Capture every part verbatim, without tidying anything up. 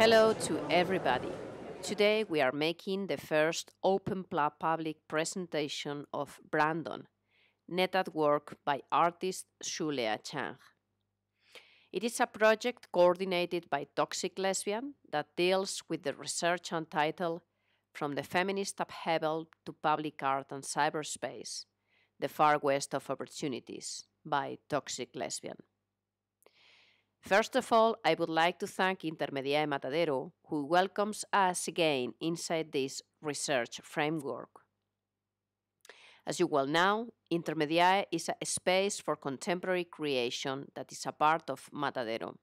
Hello to everybody. Today we are making the first open public presentation of Brandon, Net at Work by artist Shu Lea Cheang. It is a project coordinated by Toxic Lesbian that deals with the research entitled From the Feminist Upheaval to Public Art and Cyberspace, The Far West of Opportunities by Toxic Lesbian. First of all, I would like to thank Intermediae Matadero, who welcomes us again inside this research framework. As you well know, Intermediae is a space for contemporary creation that is a part of Matadero.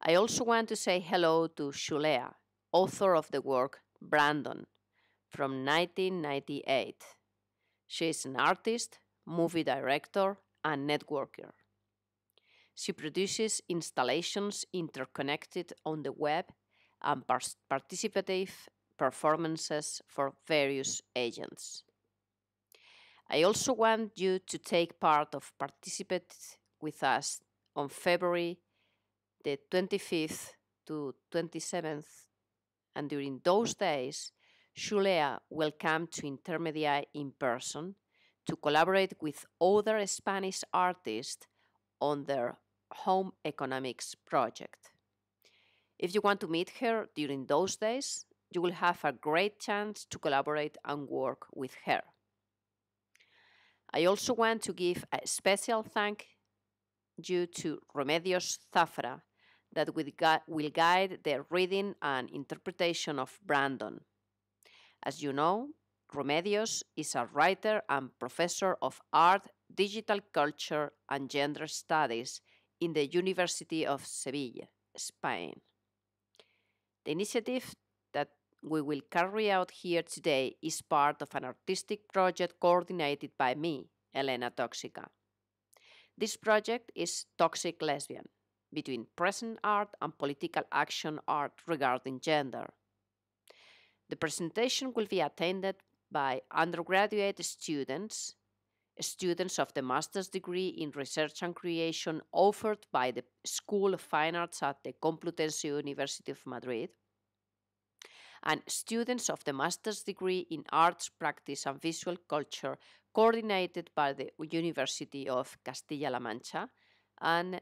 I also want to say hello to Shu Lea, author of the work Brandon, from nineteen ninety-eight. She is an artist, movie director, and networker. She produces installations interconnected on the web and participative performances for various agents. I also want you to take part of Participate with us on February the twenty-fifth to twenty-seventh, and during those days, Shu Lea will come to Intermediae in person to collaborate with other Spanish artists on their home economics project. If you want to meet her during those days, you will have a great chance to collaborate and work with her. I also want to give a special thank you to Remedios Zafra that will, gu will guide the reading and interpretation of Brandon. As you know, Remedios is a writer and professor of art, digital culture and gender studies in the University of Sevilla, Spain. The initiative that we will carry out here today is part of an artistic project coordinated by me, Elena Tóxica. This project is Toxic Lesbian, between present art and political action art regarding gender. The presentation will be attended by undergraduate students, students of the master's degree in research and creation offered by the School of Fine Arts at the Complutense University of Madrid, and students of the master's degree in arts practice and visual culture coordinated by the University of Castilla-La Mancha and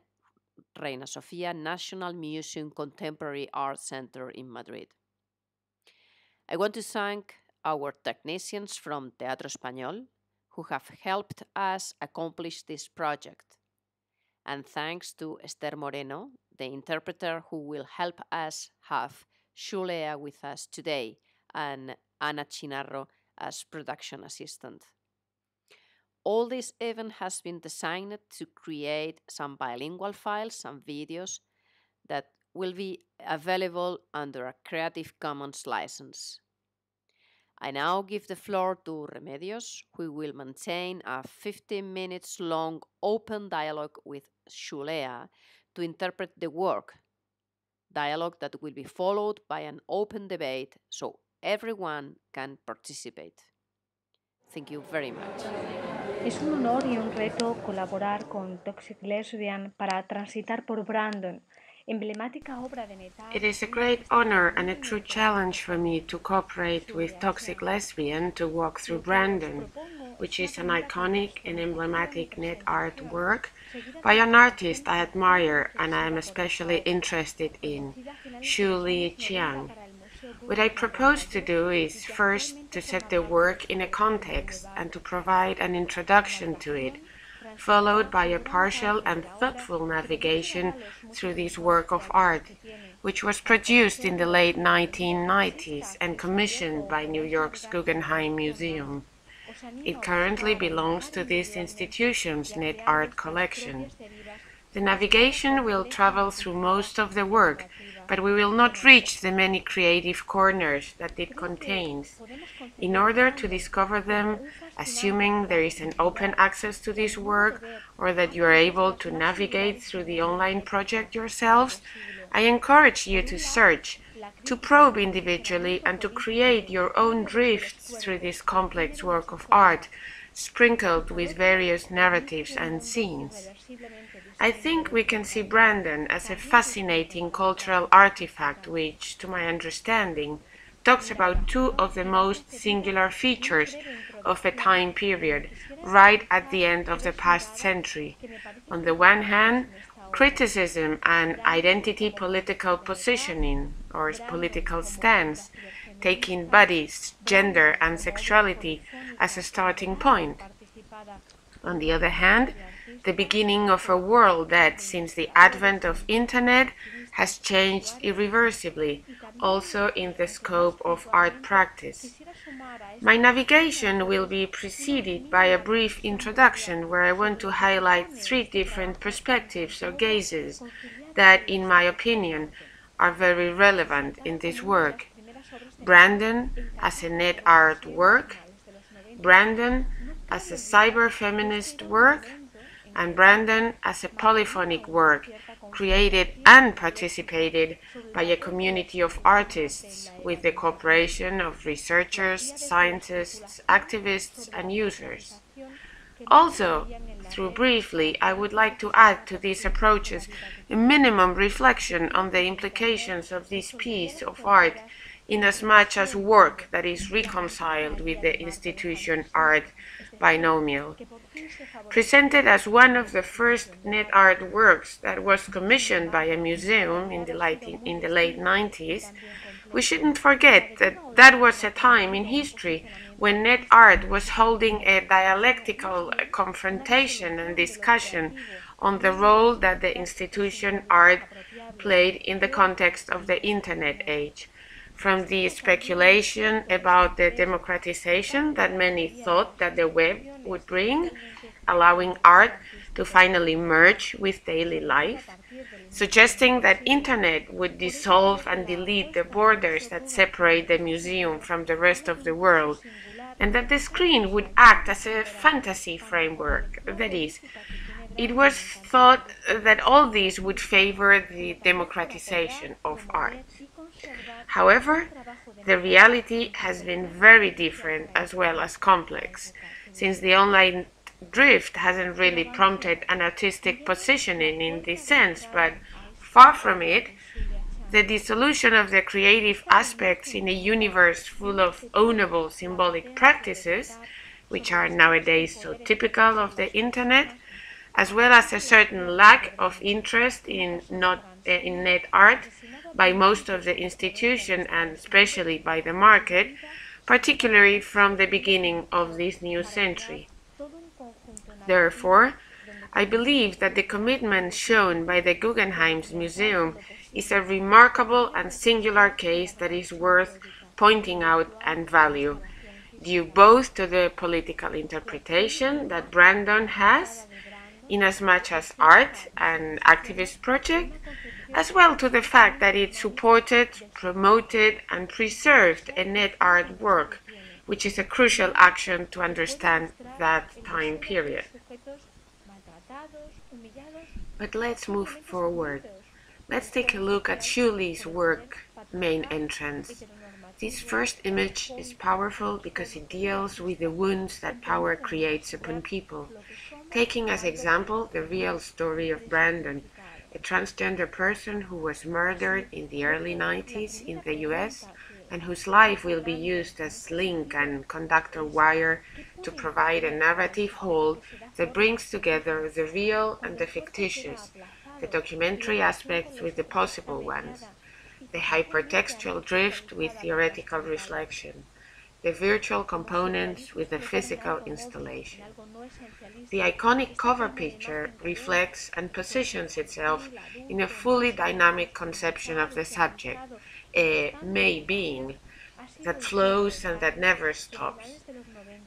Reina Sofía National Museum Contemporary Art Center in Madrid. I want to thank our technicians from Teatro Español, who have helped us accomplish this project. And thanks to Esther Moreno, the interpreter who will help us have Shu Lea with us today, and Anna Chinarro as production assistant. All this event has been designed to create some bilingual files and videos that will be available under a Creative Commons license. I now give the floor to Remedios, who will maintain a fifteen minutes long open dialogue with Shu Lea to interpret the work, dialogue that will be followed by an open debate so everyone can participate. Thank you very much. Es un honor y un reto colaborar con Toxic Lesbian para transitar por Brandon. It is a great honor and a true challenge for me to cooperate with Toxic Lesbian to walk through Brandon, which is an iconic and emblematic net art work by an artist I admire and I am especially interested in, Shu Lea Cheang. What I propose to do is first to set the work in a context and to provide an introduction to it, followed by a partial and thoughtful navigation through this work of art, which was produced in the late nineteen nineties and commissioned by New York's Guggenheim Museum. It currently belongs to this institution's net art collection. The navigation will travel through most of the work, but we will not reach the many creative corners that it contains. In order to discover them, assuming there is an open access to this work or that you are able to navigate through the online project yourselves, I encourage you to search to probe individually and to create your own drifts through this complex work of art, sprinkled with various narratives and scenes. I think we can see Brandon as a fascinating cultural artifact which, to my understanding, talks about two of the most singular features of a time period right at the end of the past century. On the one hand, criticism and identity political positioning, or political stance, taking bodies, gender and sexuality as a starting point. On the other hand, the beginning of a world that, since the advent of Internet, has changed irreversibly, also in the scope of art practice. My navigation will be preceded by a brief introduction where I want to highlight three different perspectives or gazes that, in my opinion, are very relevant in this work. Brandon as a net art work, Brandon as a cyber-feminist work, and Brandon as a polyphonic work created and participated by a community of artists with the cooperation of researchers, scientists, activists, and users. Also, through briefly, I would like to add to these approaches a minimum reflection on the implications of this piece of art, inasmuch as work that is reconciled with the institution art binomial. Presented as one of the first net art works that was commissioned by a museum in the late, in the late nineties, we shouldn't forget that that was a time in history when net art was holding a dialectical confrontation and discussion on the role that the institution art played in the context of the Internet age. From the speculation about the democratization that many thought that the web would bring, allowing art to finally merge with daily life, suggesting that Internet would dissolve and delete the borders that separate the museum from the rest of the world, and that the screen would act as a fantasy framework, that is, it was thought that all these would favor the democratization of art. However, the reality has been very different as well as complex, since the online drift hasn't really prompted an artistic positioning in this sense, but far from it, the dissolution of the creative aspects in a universe full of ownable symbolic practices, which are nowadays so typical of the Internet, as well as a certain lack of interest in, not, uh, in net art, by most of the institution and especially by the market, particularly from the beginning of this new century. Therefore, I believe that the commitment shown by the Guggenheim Museum is a remarkable and singular case that is worth pointing out and value, due both to the political interpretation that Brandon has, inasmuch as art and activist project, as well to the fact that it supported, promoted, and preserved a net art work, which is a crucial action to understand that time period. But let's move forward. Let's take a look at Shu Lea's work, Main Entrance. This first image is powerful because it deals with the wounds that power creates upon people, taking as example the real story of Brandon, a transgender person who was murdered in the early nineties in the U S and whose life will be used as link and conductor wire to provide a narrative whole that brings together the real and the fictitious, the documentary aspects with the possible ones, the hypertextual drift with theoretical reflection, the virtual components with the physical installation. The iconic cover picture reflects and positions itself in a fully dynamic conception of the subject, a May being, that flows and that never stops.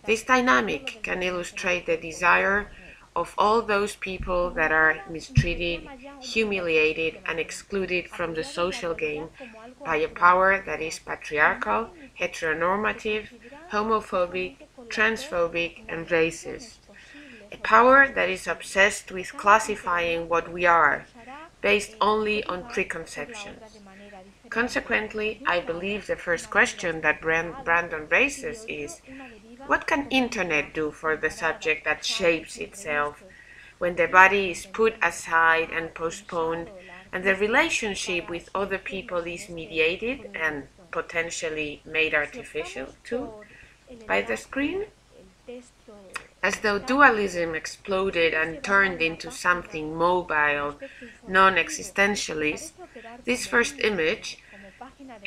This dynamic can illustrate the desire of all those people that are mistreated, humiliated, and excluded from the social game by a power that is patriarchal, heteronormative, homophobic, transphobic, and racist. A power that is obsessed with classifying what we are, based only on preconceptions. Consequently, I believe the first question that Brandon raises is, what can internet do for the subject that shapes itself when the body is put aside and postponed and the relationship with other people is mediated and potentially made artificial too by the screen? As though dualism exploded and turned into something mobile, non-existentialist, this first image,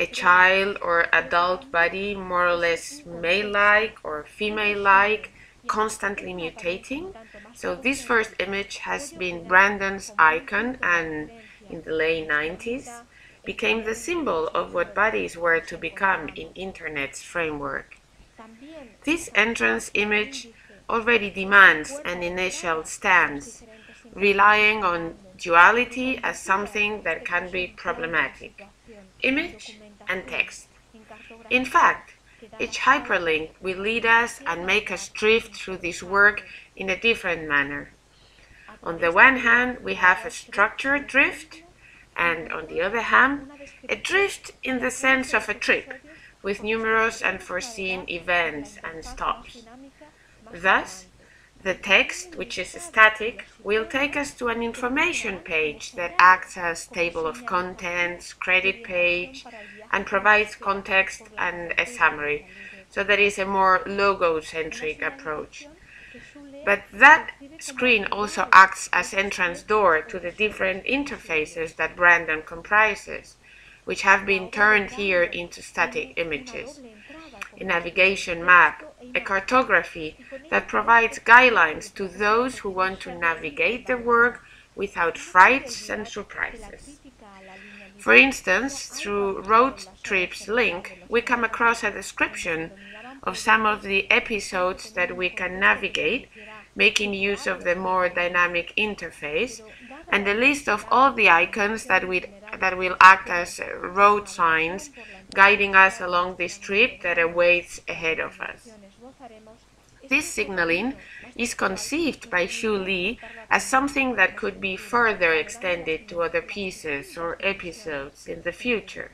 a child or adult body more or less male-like or female-like, constantly mutating. So this first image has been Brandon's icon and, in the late nineties, became the symbol of what bodies were to become in Internet's framework. This entrance image already demands an initial stance, relying on duality as something that can be problematic. Image and text. In fact, each hyperlink will lead us and make us drift through this work in a different manner. On the one hand, we have a structured drift, and on the other hand, a drift in the sense of a trip, with numerous unforeseen events and stops. Thus, the text, which is static, will take us to an information page that acts as table of contents, credit page, and provides context and a summary. So there is a more logo-centric approach. But that screen also acts as entrance door to the different interfaces that Brandon comprises, which have been turned here into static images. A navigation map, a cartography that provides guidelines to those who want to navigate the work without frights and surprises. For instance, through Road Trips Link, we come across a description of some of the episodes that we can navigate, making use of the more dynamic interface, and a list of all the icons that we that will act as road signs, guiding us along this trip that awaits ahead of us. This signaling is conceived by Shu Lea as something that could be further extended to other pieces or episodes in the future.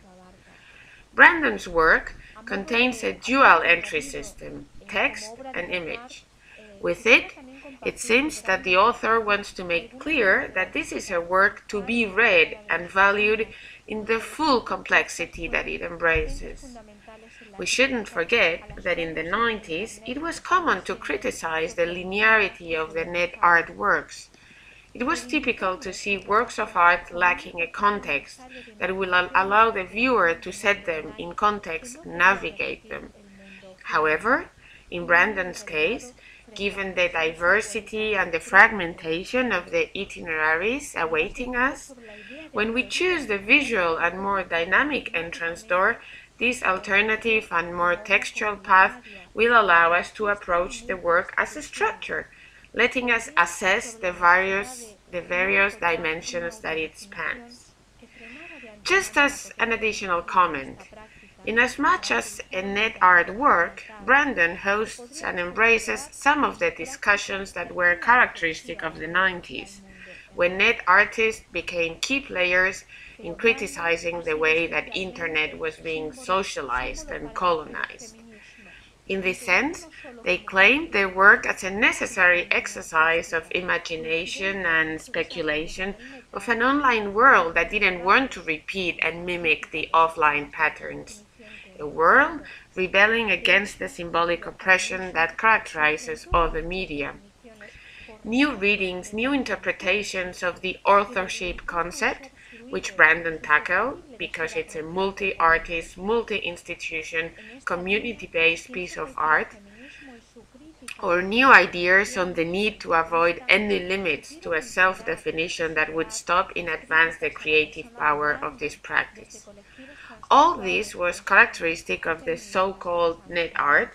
Brandon's work contains a dual entry system, text and image. With it, it seems that the author wants to make clear that this is a work to be read and valued in the full complexity that it embraces. We shouldn't forget that in the nineties it was common to criticize the linearity of the net art works. It was typical to see works of art lacking a context that will allow the viewer to set them in context and navigate them. However, in Brandon's case, given the diversity and the fragmentation of the itineraries awaiting us, when we choose the visual and more dynamic entrance door, this alternative and more textual path will allow us to approach the work as a structure, letting us assess the various, the various dimensions that it spans. Just as an additional comment, inasmuch as a net art work, Brandon hosts and embraces some of the discussions that were characteristic of the nineties, when net artists became key players in criticizing the way that internet was being socialized and colonized. In this sense, they claimed their work as a necessary exercise of imagination and speculation of an online world that didn't want to repeat and mimic the offline patterns. A world rebelling against the symbolic oppression that characterizes other media. New readings, new interpretations of the authorship concept, which Brandon tackled because it's a multi-artist, multi-institution, community-based piece of art, or new ideas on the need to avoid any limits to a self-definition that would stop in advance the creative power of this practice. All this was characteristic of the so-called net art,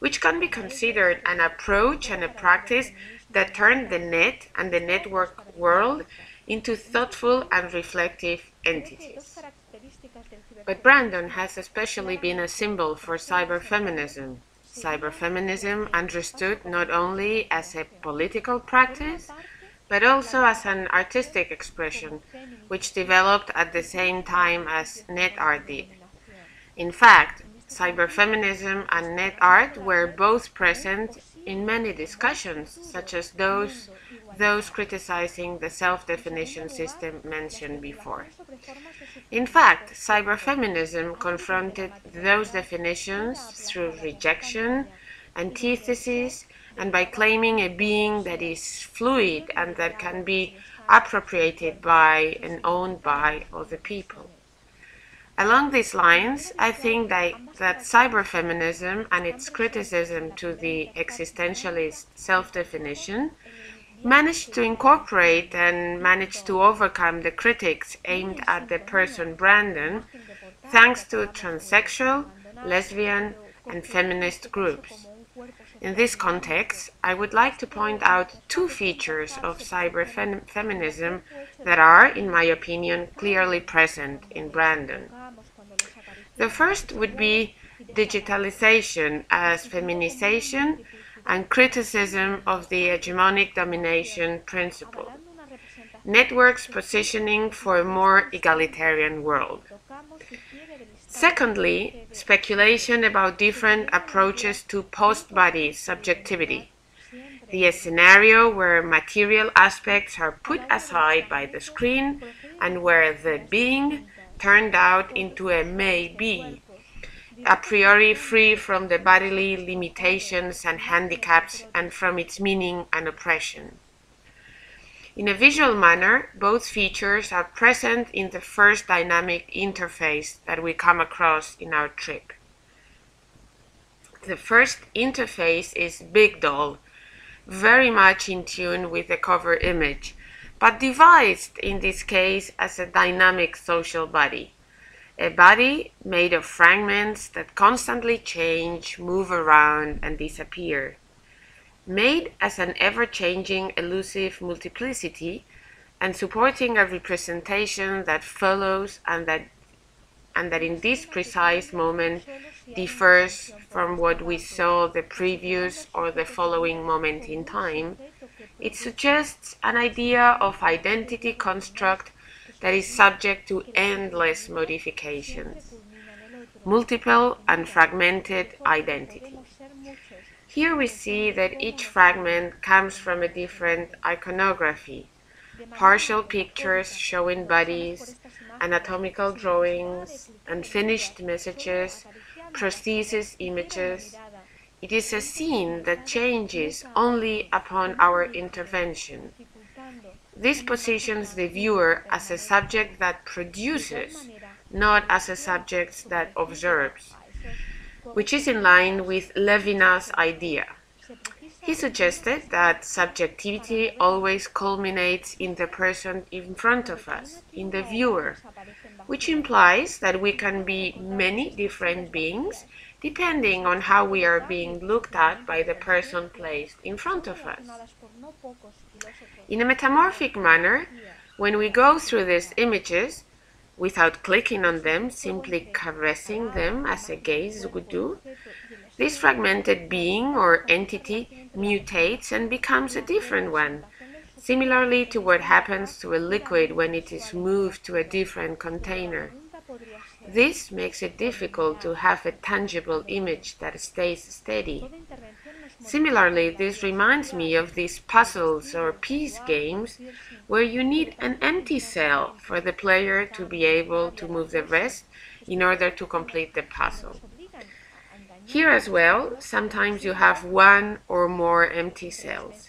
which can be considered an approach and a practice that turned the net and the network world into thoughtful and reflective entities. But Brandon has especially been a symbol for cyberfeminism. Cyberfeminism understood not only as a political practice, but also as an artistic expression, which developed at the same time as net art did. In fact, cyberfeminism and net art were both present in many discussions, such as those those criticizing the self-definition system mentioned before. In fact, cyberfeminism confronted those definitions through rejection, antithesis, and by claiming a being that is fluid and that can be appropriated by and owned by other people. Along these lines, I think that, that cyberfeminism and its criticism to the existentialist self-definition managed to incorporate and managed to overcome the critics aimed at the person Brandon, thanks to transsexual, lesbian, and feminist groups. In this context, I would like to point out two features of cyberfeminism that are, in my opinion, clearly present in Brandon. The first would be digitalization as feminization and criticism of the hegemonic domination principle, networks positioning for a more egalitarian world. Secondly, speculation about different approaches to post-body subjectivity, the scenario where material aspects are put aside by the screen and where the being turned out into a may-be, a priori free from the bodily limitations and handicaps and from its meaning and oppression. In a visual manner, both features are present in the first dynamic interface that we come across in our trip. The first interface is Big Doll, very much in tune with the cover image, but devised in this case as a dynamic social body. A body made of fragments that constantly change, move around, and disappear. Made as an ever-changing, elusive multiplicity and supporting a representation that follows and that, and that in this precise moment differs from what we saw the previous or the following moment in time, it suggests an idea of identity construct that is subject to endless modifications, multiple and fragmented identity. Here we see that each fragment comes from a different iconography, partial pictures showing bodies, anatomical drawings, unfinished messages, prosthesis images. It is a scene that changes only upon our intervention. This positions the viewer as a subject that produces, not as a subject that observes, which is in line with Levinas' idea. He suggested that subjectivity always culminates in the person in front of us, in the viewer, which implies that we can be many different beings depending on how we are being looked at by the person placed in front of us. In a metamorphic manner, when we go through these images, without clicking on them, simply caressing them as a gaze would do, this fragmented being or entity mutates and becomes a different one, similarly to what happens to a liquid when it is moved to a different container. This makes it difficult to have a tangible image that stays steady. Similarly, this reminds me of these puzzles or piece games where you need an empty cell for the player to be able to move the rest in order to complete the puzzle. Here as well, sometimes you have one or more empty cells.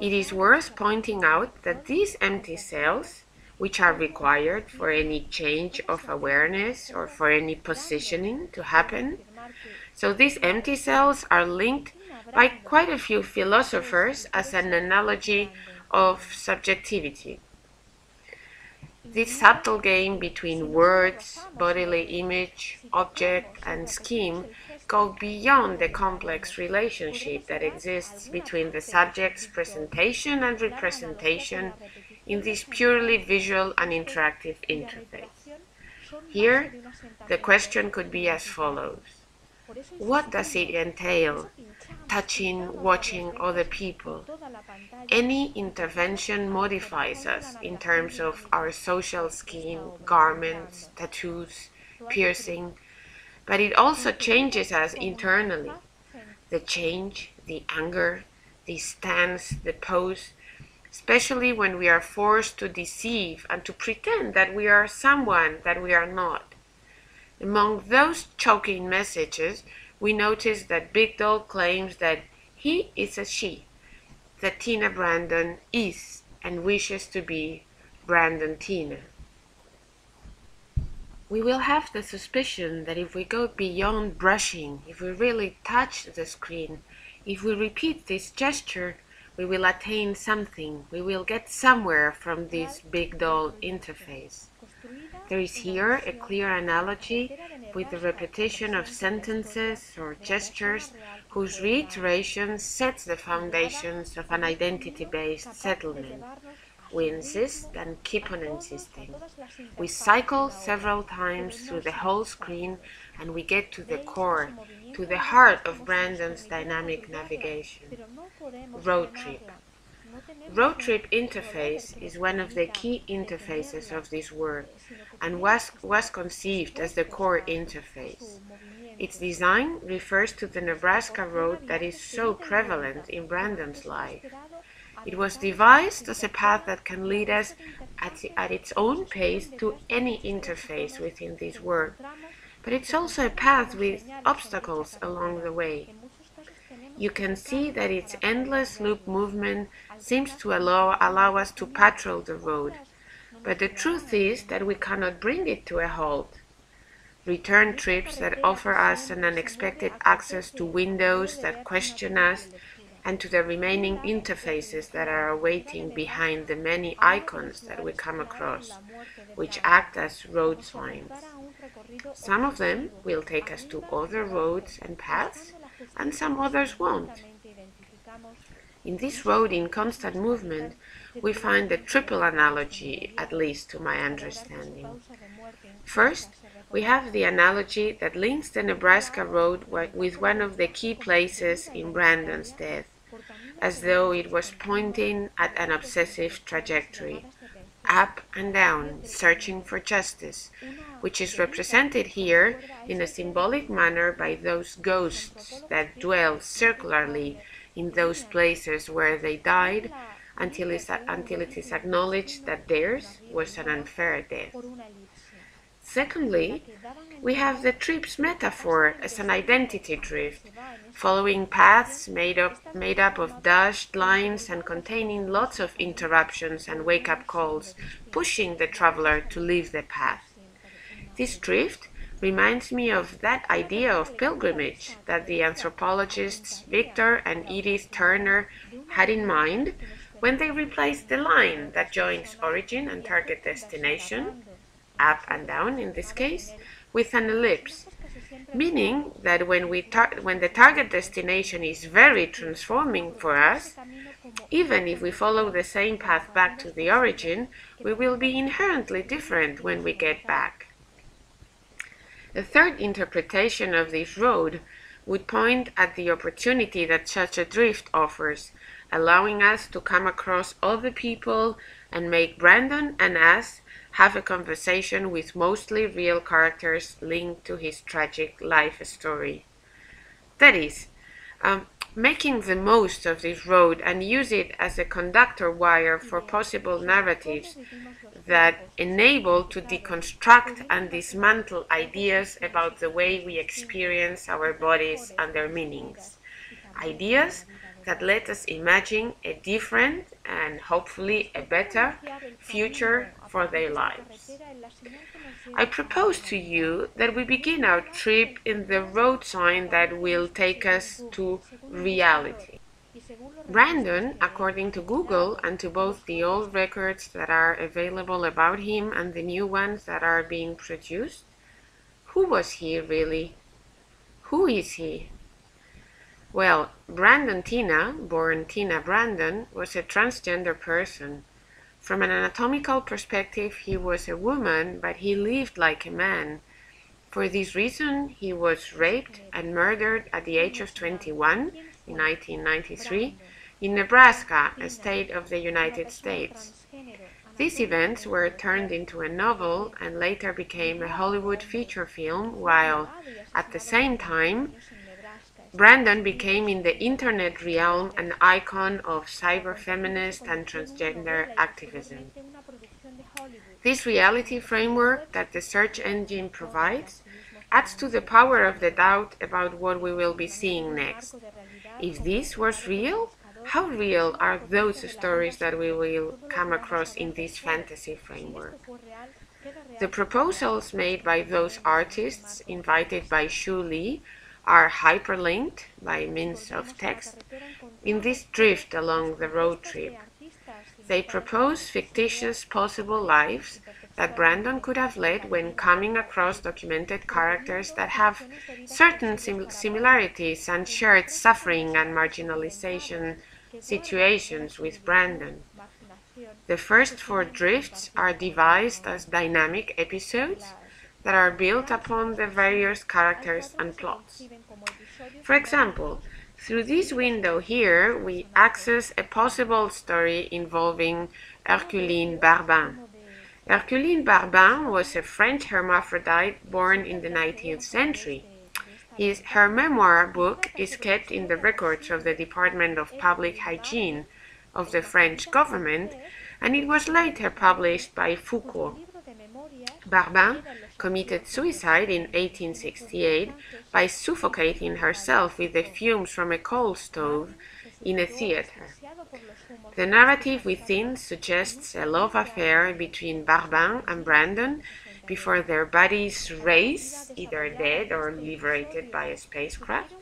It is worth pointing out that these empty cells, which are required for any change of awareness or for any positioning to happen, so these empty cells are linked by quite a few philosophers as an analogy of subjectivity. This subtle game between words, bodily image, object, and scheme goes beyond the complex relationship that exists between the subject's presentation and representation in this purely visual and interactive interface. Here, the question could be as follows. What does it entail, touching, watching other people? Any intervention modifies us in terms of our social skin, garments, tattoos, piercing, but it also changes us internally. The change, the anger, the stance, the pose, especially when we are forced to deceive and to pretend that we are someone that we are not. Among those choking messages, we notice that Big Doll claims that he is a she, that Tina Brandon is and wishes to be Brandon Teena. We will have the suspicion that if we go beyond brushing, if we really touch the screen, if we repeat this gesture, we will attain something, we will get somewhere from this Big Doll interface. There is here a clear analogy with the repetition of sentences or gestures whose reiteration sets the foundations of an identity-based settlement. We insist and keep on insisting. We cycle several times through the whole screen and we get to the core, to the heart of Brandon's dynamic navigation. Road trip. Road trip interface is one of the key interfaces of this work and was, was conceived as the core interface. Its design refers to the Nebraska road that is so prevalent in Brandon's life. It was devised as a path that can lead us at, the, at its own pace to any interface within this work, but it's also a path with obstacles along the way. You can see that its endless loop movement seems to allow, allow us to patrol the road, but the truth is that we cannot bring it to a halt. Return trips that offer us an unexpected access to windows that question us, and to the remaining interfaces that are awaiting behind the many icons that we come across, which act as road signs. Some of them will take us to other roads and paths, and some others won't. In this road in constant movement, we find the triple analogy, at least to my understanding. First, we have the analogy that links the Nebraska road with one of the key places in Brandon's death, as though it was pointing at an obsessive trajectory, up and down, searching for justice, which is represented here in a symbolic manner by those ghosts that dwell circularly in those places where they died until it is acknowledged that theirs was an unfair death. Secondly, we have the trips metaphor as an identity drift, following paths made up, made up of dashed lines and containing lots of interruptions and wake-up calls, pushing the traveler to leave the path. This drift reminds me of that idea of pilgrimage that the anthropologists Victor and Edith Turner had in mind when they replaced the line that joins origin and target destination, up and down in this case, with an ellipse, meaning that when, we tar when the target destination is very transforming for us, even if we follow the same path back to the origin, we will be inherently different when we get back. A third interpretation of this road would point at the opportunity that such a drift offers, allowing us to come across other people and make Brandon and us have a conversation with mostly real characters linked to his tragic life story. That is, um, making the most of this road and use it as a conductor wire for possible narratives that enable to deconstruct and dismantle ideas about the way we experience our bodies and their meanings. Ideas that let us imagine a different and hopefully a better future for their lives. I propose to you that we begin our trip in the road sign that will take us to reality. Brandon, according to Google and to both the old records that are available about him and the new ones that are being produced, who was he really? Who is he? Well, Brandon Teena, born Tina Brandon, was a transgender person. From an anatomical perspective, he was a woman, but he lived like a man. For this reason, he was raped and murdered at the age of twenty-one in nineteen ninety-three in Nebraska, a state of the United States. These events were turned into a novel and later became a Hollywood feature film, while, at the same time, Brandon became in the internet realm an icon of cyberfeminist and transgender activism. This reality framework that the search engine provides adds to the power of the doubt about what we will be seeing next. If this was real, how real are those stories that we will come across in this fantasy framework? The proposals made by those artists invited by Shu Lea are hyperlinked by means of text in this drift along the road trip. They propose fictitious possible lives that Brandon could have led when coming across documented characters that have certain sim similarities and shared suffering and marginalization situations with Brandon. The first four drifts are devised as dynamic episodes that are built upon the various characters and plots. For example, through this window here, we access a possible story involving Herculine Barbin. Herculine Barbin was a French hermaphrodite born in the nineteenth century. His, her memoir book is kept in the records of the Department of Public Hygiene of the French government, and it was later published by Foucault. Barbin committed suicide in eighteen sixty-eight by suffocating herself with the fumes from a coal stove in a theater. The narrative within suggests a love affair between Barbin and Brandon before their bodies race, either dead or liberated by a spacecraft,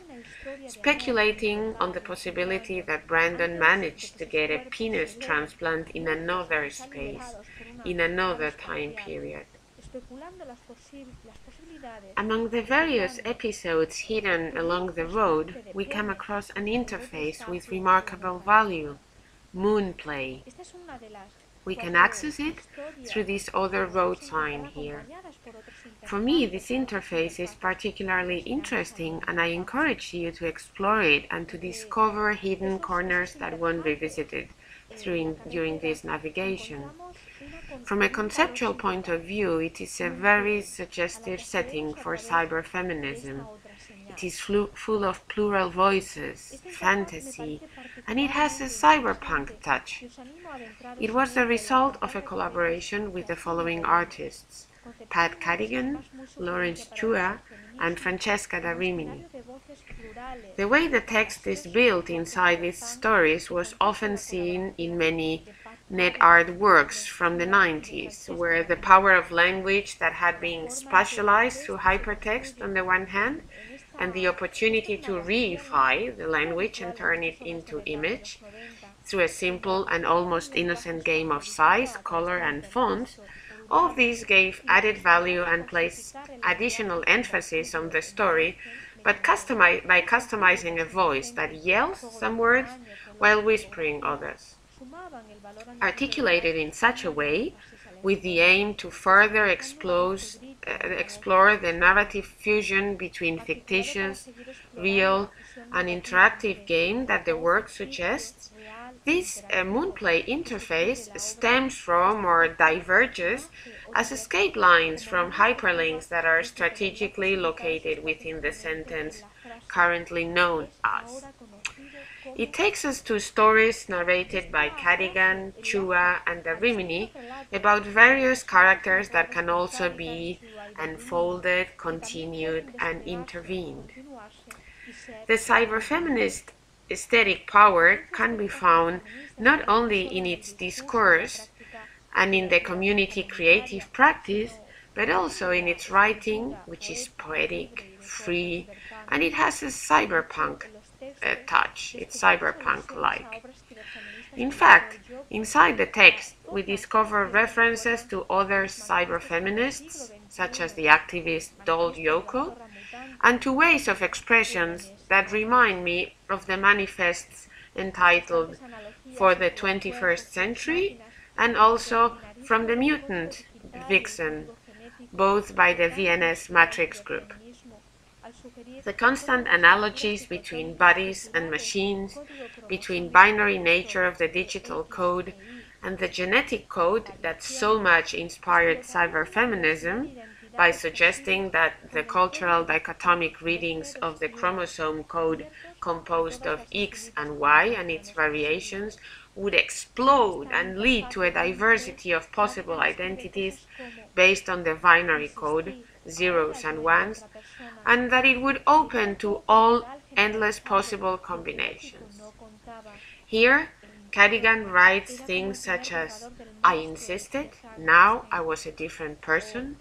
speculating on the possibility that Brandon managed to get a penis transplant in another space, in another time period. Among the various episodes hidden along the road, we come across an interface with remarkable value, moon play. We can access it through this other road sign here. For me, this interface is particularly interesting, and I encourage you to explore it and to discover hidden corners that won't be visited through during this navigation. From a conceptual point of view, it is a very suggestive setting for cyberfeminism. It is full of plural voices, fantasy, and it has a cyberpunk touch. It was the result of a collaboration with the following artists: Pat Cadigan, Lawrence Chua, and Francesca da Rimini. The way the text is built inside these stories was often seen in many net art works from the nineties, where the power of language that had been spatialized through hypertext on the one hand, and the opportunity to reify the language and turn it into image through a simple and almost innocent game of size, color, and fonts, all of these gave added value and placed additional emphasis on the story, but customize, by customizing a voice that yells some words while whispering others. Articulated in such a way, with the aim to further expose, uh, explore the narrative fusion between fictitious, real, and interactive game that the work suggests, this uh, Moonplay interface stems from or diverges as escape lines from hyperlinks that are strategically located within the sentence currently known as. It takes us to stories narrated by Cadigan, Chua, and Da Rimini about various characters that can also be unfolded, continued, and intervened. The cyberfeminist aesthetic power can be found not only in its discourse and in the community creative practice, but also in its writing, which is poetic, free, and it has a cyberpunk Uh, touch. It's cyberpunk-like. In fact, inside the text, we discover references to other cyberfeminists, such as the activist Dol Yoko, and to ways of expressions that remind me of the manifests entitled For the twenty-first century and also From the Mutant Vixen, both by the V N S Matrix group. The constant analogies between bodies and machines, between binary nature of the digital code and the genetic code that so much inspired cyberfeminism by suggesting that the cultural dichotomic readings of the chromosome code composed of X and Y and its variations would explode and lead to a diversity of possible identities based on the binary code, zeros and ones, and that it would open to all endless possible combinations. Here, Cadigan writes things such as, "I insisted, now I was a different person."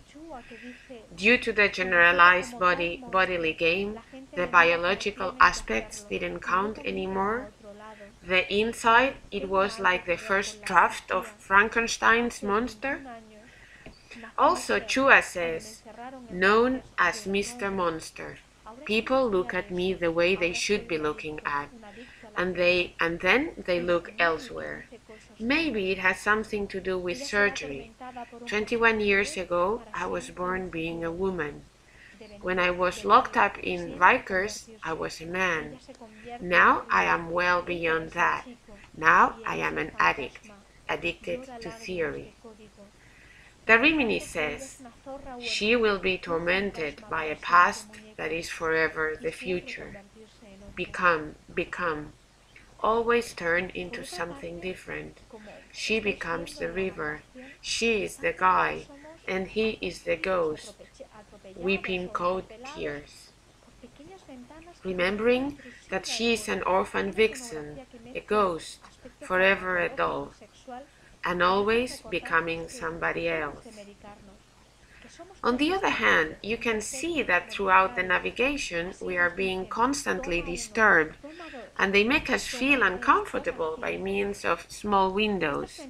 Due to the generalized body, bodily game, the biological aspects didn't count anymore. The inside, it was like the first draft of Frankenstein's monster. Also, Chua says, known as Mister Monster, people look at me the way they should be looking at, and they and then they look elsewhere. Maybe it has something to do with surgery. twenty-one years ago, I was born being a woman. When I was locked up in Rikers, I was a man. Now I am well beyond that. Now I am an addict, addicted to theory. Da Rimini says, she will be tormented by a past that is forever the future. Become, become, always turn into something different. She becomes the river, she is the guy, and he is the ghost, weeping cold tears. Remembering that she is an orphan vixen, a ghost, forever a doll, and always becoming somebody else. On the other hand, you can see that throughout the navigation we are being constantly disturbed, and they make us feel uncomfortable by means of small windows.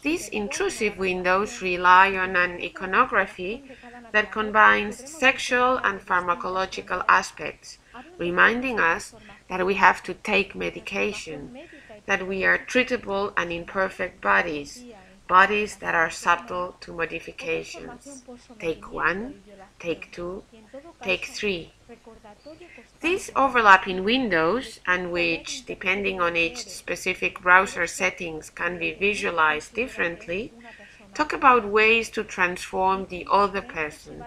These intrusive windows rely on an iconography that combines sexual and pharmacological aspects, reminding us that we have to take medication, that we are treatable and imperfect bodies, bodies that are subtle to modifications. Take one, take two, take three. These overlapping windows, and which, depending on each specific browser settings, can be visualized differently, talk about ways to transform the other person,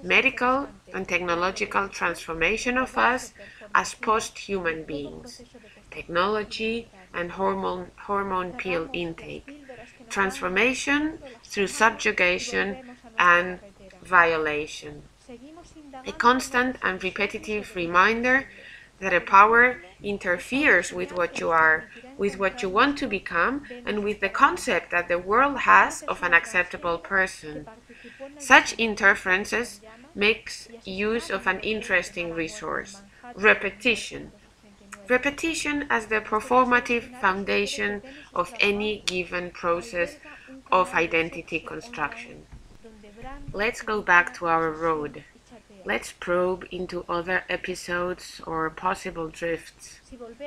medical and technological transformation of us as post-human beings, technology and hormone, hormone pill intake, transformation through subjugation and violation. A constant and repetitive reminder that a power interferes with what you are, with what you want to become, and with the concept that the world has of an acceptable person. Such interferences makes use of an interesting resource, repetition. Repetition as the performative foundation of any given process of identity construction. Let's go back to our road. Let's probe into other episodes or possible drifts.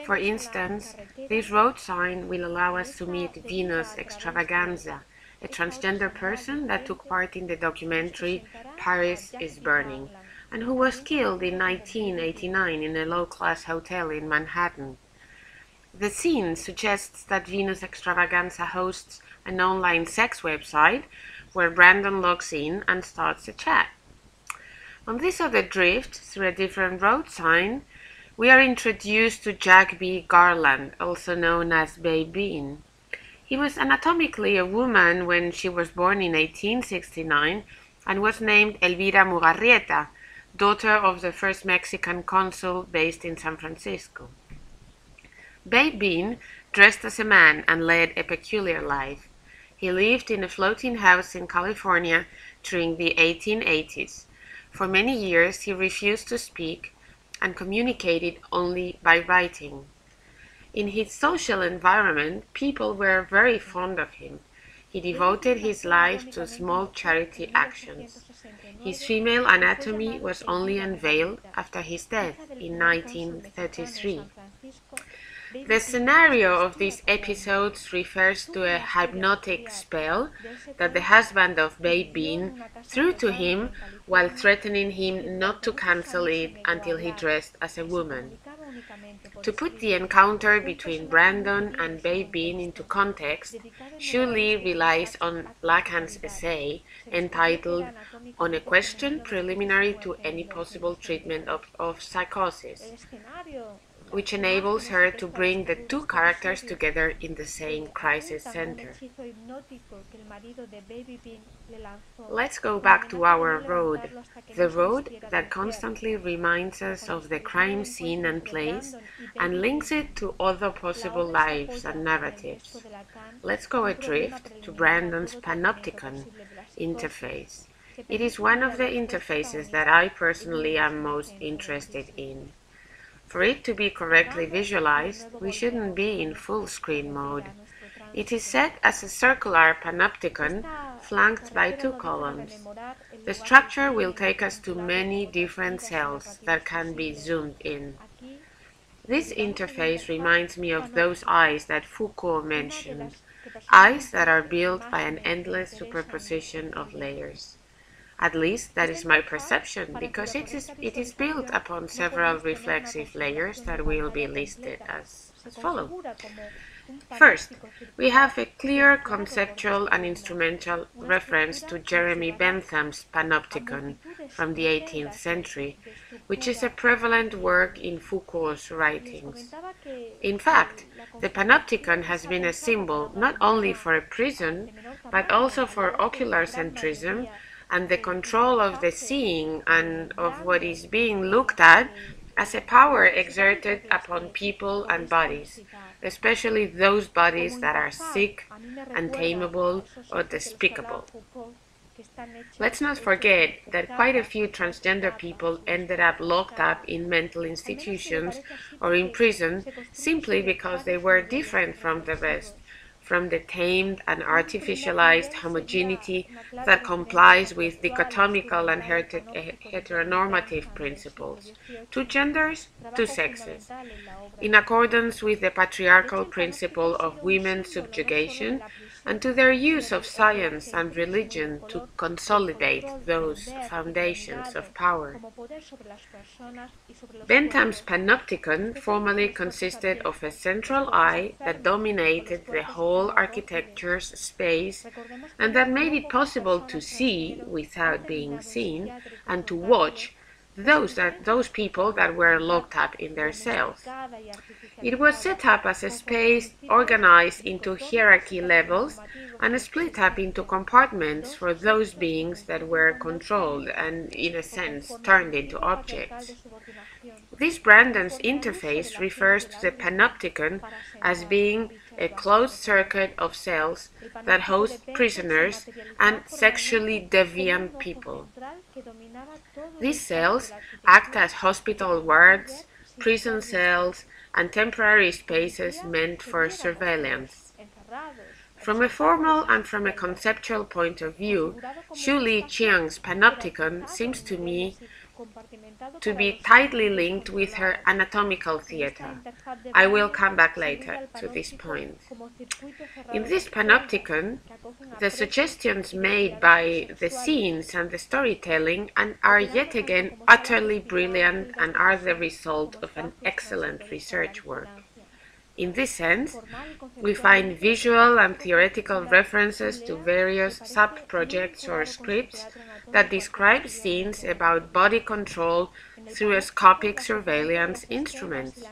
For instance, this road sign will allow us to meet Venus Extravaganza, a transgender person that took part in the documentary Paris is Burning, and who was killed in nineteen eighty-nine in a low-class hotel in Manhattan. The scene suggests that Venus Extravaganza hosts an online sex website where Brandon logs in and starts a chat. On this other drift, through a different road sign, we are introduced to Jack B. Garland, also known as Babe Bean. He was anatomically a woman when she was born in eighteen sixty-nine and was named Elvira Mugarrieta, daughter of the first Mexican consul based in San Francisco. Babe Bean dressed as a man and led a peculiar life. He lived in a floating house in California during the eighteen eighties. For many years, he refused to speak and communicated only by writing. In his social environment, people were very fond of him. He devoted his life to small charity actions. His female anatomy was only unveiled after his death in nineteen thirty-three. The scenario of these episodes refers to a hypnotic spell that the husband of Babe Bean threw to him while threatening him not to cancel it until he dressed as a woman. To put the encounter between Brandon and Babe Bean into context, Shu Lea relies on Lacan's essay entitled On a Question Preliminary to Any Possible Treatment of, of Psychosis, which enables her to bring the two characters together in the same crisis center. Let's go back to our road, the road that constantly reminds us of the crime scene and place and links it to other possible lives and narratives. Let's go adrift to Brandon's panopticon interface. It is one of the interfaces that I personally am most interested in. For it to be correctly visualized, we shouldn't be in full screen mode. It is set as a circular panopticon flanked by two columns. The structure will take us to many different cells that can be zoomed in. This interface reminds me of those eyes that Foucault mentioned, eyes that are built by an endless superposition of layers. At least that is my perception, because it is, it is built upon several reflexive layers that will be listed as, as follows. First, we have a clear conceptual and instrumental reference to Jeremy Bentham's Panopticon from the eighteenth century, which is a prevalent work in Foucault's writings. In fact, the Panopticon has been a symbol not only for a prison, but also for ocular centrism, and the control of the seeing and of what is being looked at as a power exerted upon people and bodies, especially those bodies that are sick, untamable, or despicable. Let's not forget that quite a few transgender people ended up locked up in mental institutions or in prison simply because they were different from the rest, from the tamed and artificialized homogeneity that complies with dichotomical and heteronormative principles. Two genders, two sexes. In accordance with the patriarchal principle of women's subjugation and to their use of science and religion to consolidate those foundations of power. Bentham's panopticon formerly consisted of a central eye that dominated the whole architecture's space and that made it possible to see without being seen and to watch those that those people that were locked up in their cells. It was set up as a space organized into hierarchy levels and split up into compartments for those beings that were controlled and, in a sense, turned into objects. This Brandon's interface refers to the panopticon as being a closed circuit of cells that host prisoners and sexually deviant people. These cells act as hospital wards, prison cells, and temporary spaces meant for surveillance. From a formal and from a conceptual point of view, Shu Lea Cheang's panopticon seems to me to be tightly linked with her anatomical theater. I will come back later to this point. In this panopticon, the suggestions made by the scenes and the storytelling and are yet again utterly brilliant and are the result of an excellent research work. In this sense, we find visual and theoretical references to various sub-projects or scripts that describe scenes about body control through scopic surveillance instruments.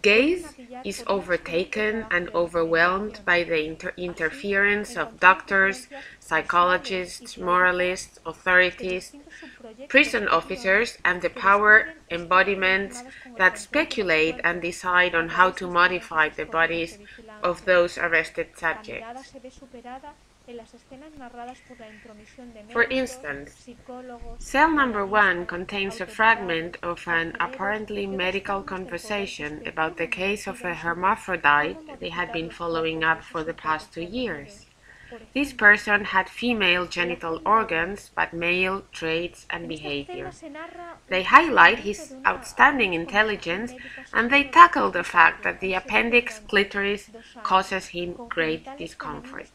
Gaze is overtaken and overwhelmed by the inter interference of doctors, psychologists, moralists, authorities, prison officers, and the power embodiments that speculate and decide on how to modify the bodies of those arrested subjects. For instance, cell number one contains a fragment of an apparently medical conversation about the case of a hermaphrodite they had been following up for the past two years. This person had female genital organs, but male traits and behavior. They highlight his outstanding intelligence, and they tackle the fact that the appendix clitoris causes him great discomfort.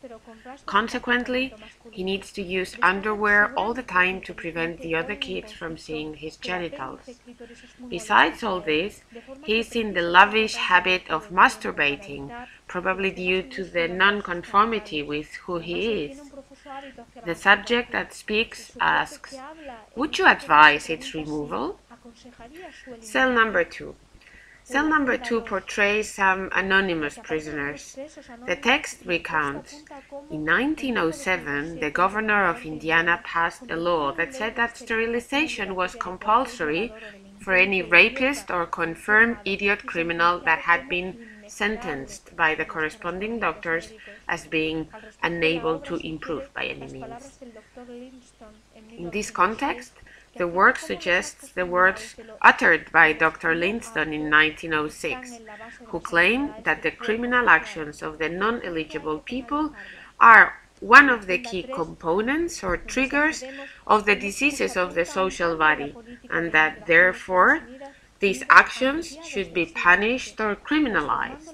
Consequently, he needs to use underwear all the time to prevent the other kids from seeing his genitals. Besides all this, he is in the lavish habit of masturbating, probably due to the non-conformity with who he is. The subject that speaks asks, "Would you advise its removal?" Cell number two. Cell number two portrays some anonymous prisoners. The text recounts, in nineteen oh seven, the governor of Indiana passed a law that said that sterilization was compulsory for any rapist or confirmed idiot criminal that had been sentenced by the corresponding doctors as being unable to improve by any means. In this context, the work suggests the words uttered by Doctor Livingston in nineteen oh six, who claimed that the criminal actions of the non-eligible people are one of the key components or triggers of the diseases of the social body, and that, therefore, these actions should be punished or criminalized.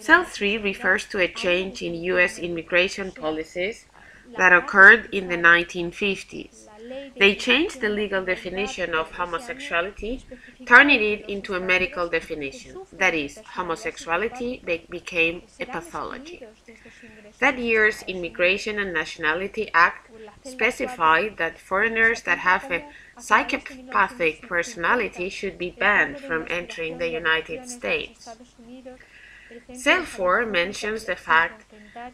Cell three refers to a change in U S immigration policies that occurred in the nineteen fifties. They changed the legal definition of homosexuality, turning it into a medical definition. That is, homosexuality be became a pathology. That year's Immigration and Nationality Act specified that foreigners that have a psychopathic personality should be banned from entering the United States. Cell four mentions the fact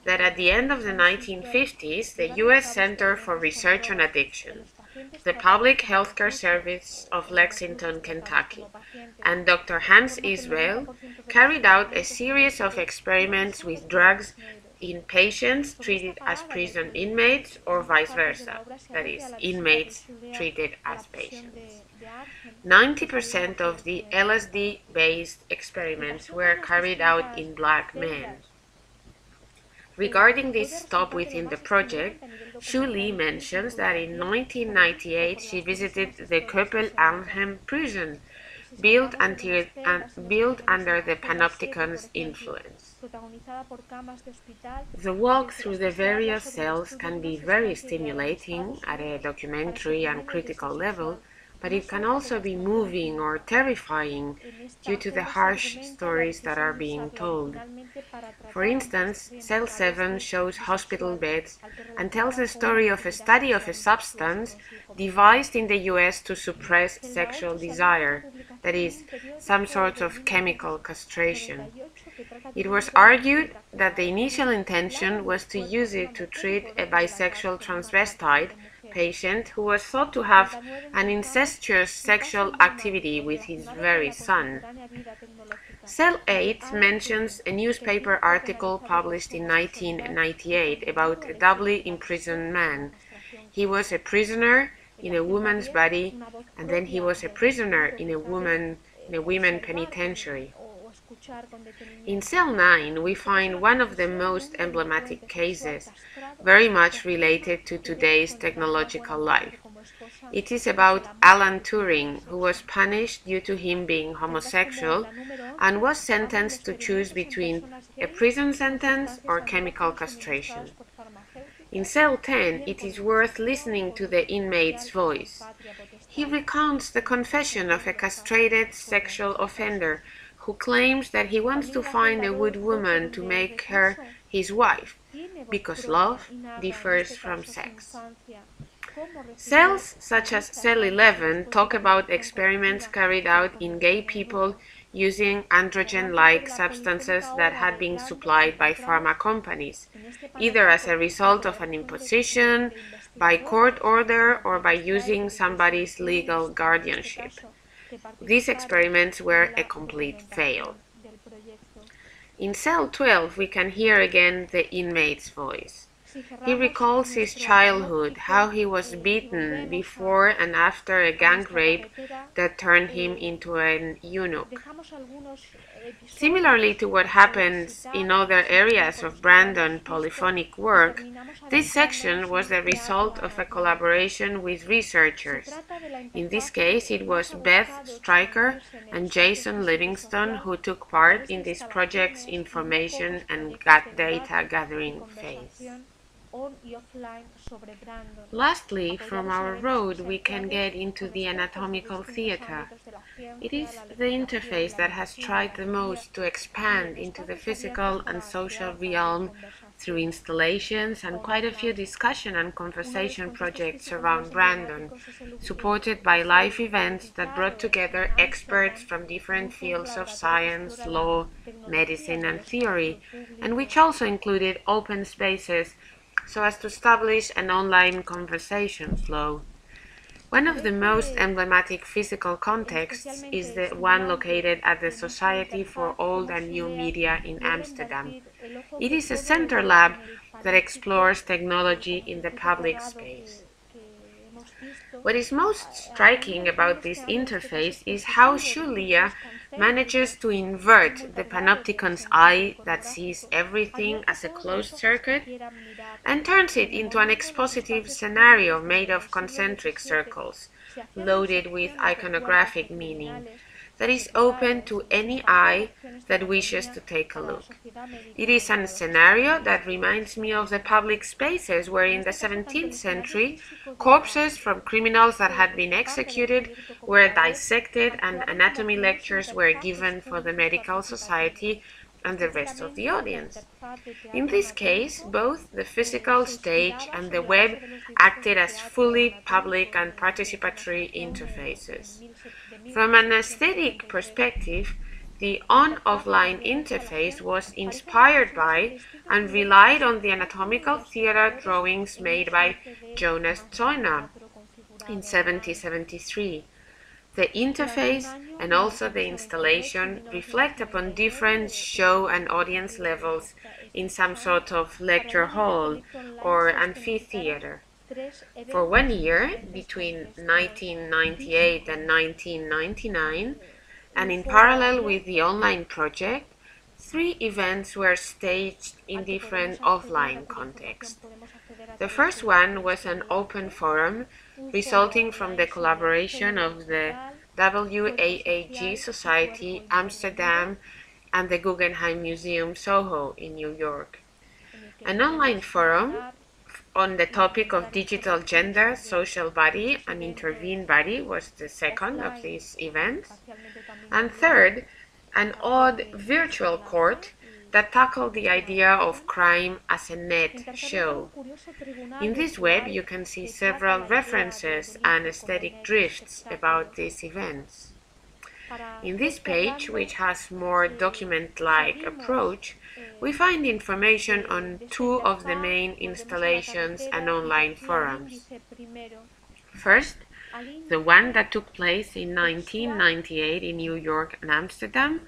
that at the end of the nineteen fifties, the U S Center for Research on Addiction, the Public Healthcare Service of Lexington, Kentucky, and Doctor Hans Israel carried out a series of experiments with drugs in patients treated as prison inmates or vice versa, that is, inmates treated as patients. ninety percent of the L S D-based experiments were carried out in black men. Regarding this stop within the project, Shu Lea mentions that in nineteen ninety-eight she visited the Koepel Arnhem prison, built until, uh, built under the panopticon's influence. The walk through the various cells can be very stimulating at a documentary and critical level, but it can also be moving or terrifying due to the harsh stories that are being told. For instance, Cell seven shows hospital beds and tells the story of a study of a substance devised in the U S to suppress sexual desire, that is, some sort of chemical castration. It was argued that the initial intention was to use it to treat a bisexual transvestite patient who was thought to have an incestuous sexual activity with his very son. Cell eight mentions a newspaper article published in nineteen ninety-eight about a doubly imprisoned man. He was a prisoner in a woman's body, and then he was a prisoner in a woman in a women's penitentiary. In Cell nine, we find one of the most emblematic cases, very much related to today's technological life. It is about Alan Turing, who was punished due to him being homosexual and was sentenced to choose between a prison sentence or chemical castration. In Cell ten, it is worth listening to the inmate's voice. He recounts the confession of a castrated sexual offender who claims that he wants to find a good woman to make her his wife, because love differs from sex. Cells such as Cell eleven talk about experiments carried out in gay people using androgen-like substances that had been supplied by pharma companies, either as a result of an imposition, by court order, or by using somebody's legal guardianship. These experiments were a complete fail. In Cell twelve, we can hear again the inmate's voice. He recalls his childhood, how he was beaten before and after a gang rape that turned him into an eunuch. Similarly to what happens in other areas of Brandon's polyphonic work, this section was the result of a collaboration with researchers. In this case, it was Beth Stryker and Jason Livingston who took part in this project's information and data gathering phase. Lastly, from our road, we can get into the anatomical theater. It is the interface that has tried the most to expand into the physical and social realm through installations and quite a few discussion and conversation projects around Brandon, supported by live events that brought together experts from different fields of science, law, medicine, and theory, and which also included open spaces so as to establish an online conversation flow. One of the most emblematic physical contexts is the one located at the Society for Old and New Media in Amsterdam. It is a center lab that explores technology in the public space. What is most striking about this interface is how Shu Lea manages to invert the panopticon's eye that sees everything as a closed circuit and turns it into an expositive scenario made of concentric circles, loaded with iconographic meaning, that is open to any eye that wishes to take a look. It is a scenario that reminds me of the public spaces where in the seventeenth century, corpses from criminals that had been executed were dissected and anatomy lectures were given for the medical society and the rest of the audience. In this case, both the physical stage and the web acted as fully public and participatory interfaces. From an aesthetic perspective, the on-offline interface was inspired by and relied on the anatomical theater drawings made by Jonas Zollner in seventeen seventy-three. The interface and also the installation reflect upon different show and audience levels in some sort of lecture hall or amphitheater. For one year, between nineteen ninety-eight and nineteen ninety-nine, and in parallel with the online project, three events were staged in different offline contexts. The first one was an open forum resulting from the collaboration of the W A A G Society, Amsterdam, and the Guggenheim Museum, Soho, in New York. An online forum on the topic of digital gender, social body, and intervened body was the second of these events. And third, an odd virtual court that tackled the idea of crime as a net show. In this web, you can see several references and aesthetic drifts about these events. In this page, which has more document-like approach, we find information on two of the main installations and online forums. First, the one that took place in nineteen ninety-eight in New York and Amsterdam,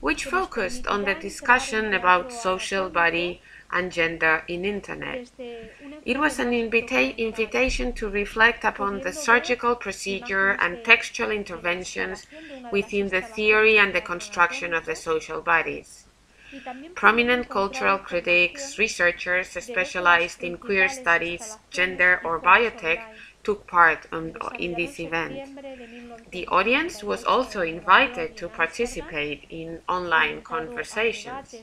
which focused on the discussion about social body and gender in Internet. It was an invita invitation to reflect upon the surgical procedure and textual interventions within the theory and the construction of the social bodies. Prominent cultural critics, researchers specialized in queer studies, gender or biotech, took part on, in this event. The audience was also invited to participate in online conversations.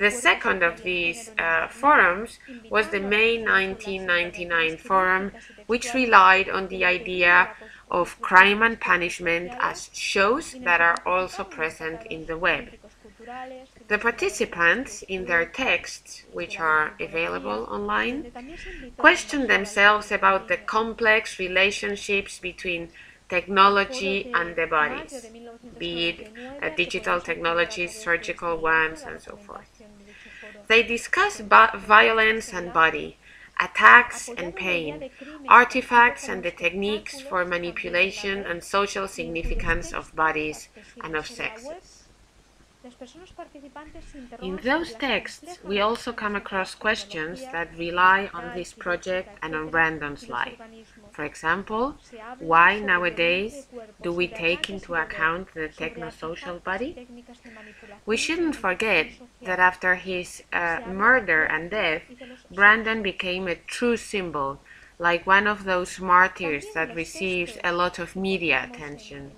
The second of these uh, forums was the May nineteen ninety-nine forum, which relied on the idea of crime and punishment as shows that are also present in the web. The participants, in their texts, which are available online, questioned themselves about the complex relationships between technology and the bodies, be it uh, digital technologies, surgical ones, and so forth. They discussed violence and body, attacks and pain, artifacts and the techniques for manipulation and social significance of bodies and of sexes. In those texts, we also come across questions that rely on this project and on Brandon's life. For example, why nowadays do we take into account the technosocial body? We shouldn't forget that after his uh, murder and death, Brandon became a true symbol, like one of those martyrs that receives a lot of media attention.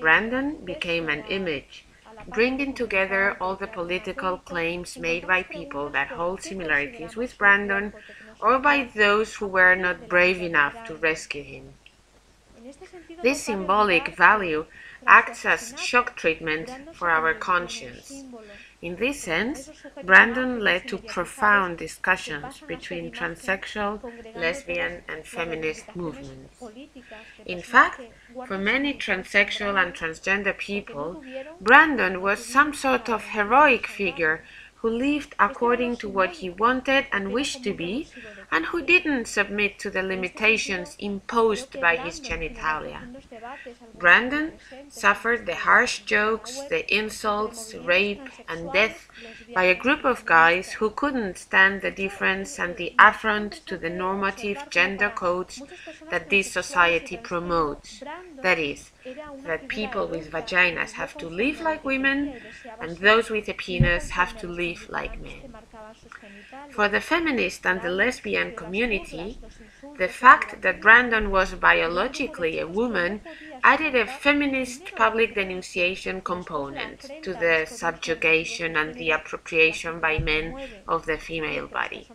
Brandon became an image, bringing together all the political claims made by people that hold similarities with Brandon or by those who were not brave enough to rescue him. This symbolic value acts as shock treatment for our conscience. In this sense, Brandon led to profound discussions between transsexual, lesbian, and feminist movements. In fact, for many transsexual and transgender people, Brandon was some sort of heroic figure who lived according to what he wanted and wished to be, and who didn't submit to the limitations imposed by his genitalia. Brandon suffered the harsh jokes, the insults, rape, and death by a group of guys who couldn't stand the difference and the affront to the normative gender codes that this society promotes. That is, that people with vaginas have to live like women, and those with a penis have to live like men. For the feminist and the lesbian community, the fact that Brandon was biologically a woman added a feminist public denunciation component to the subjugation and the appropriation by men of the female body.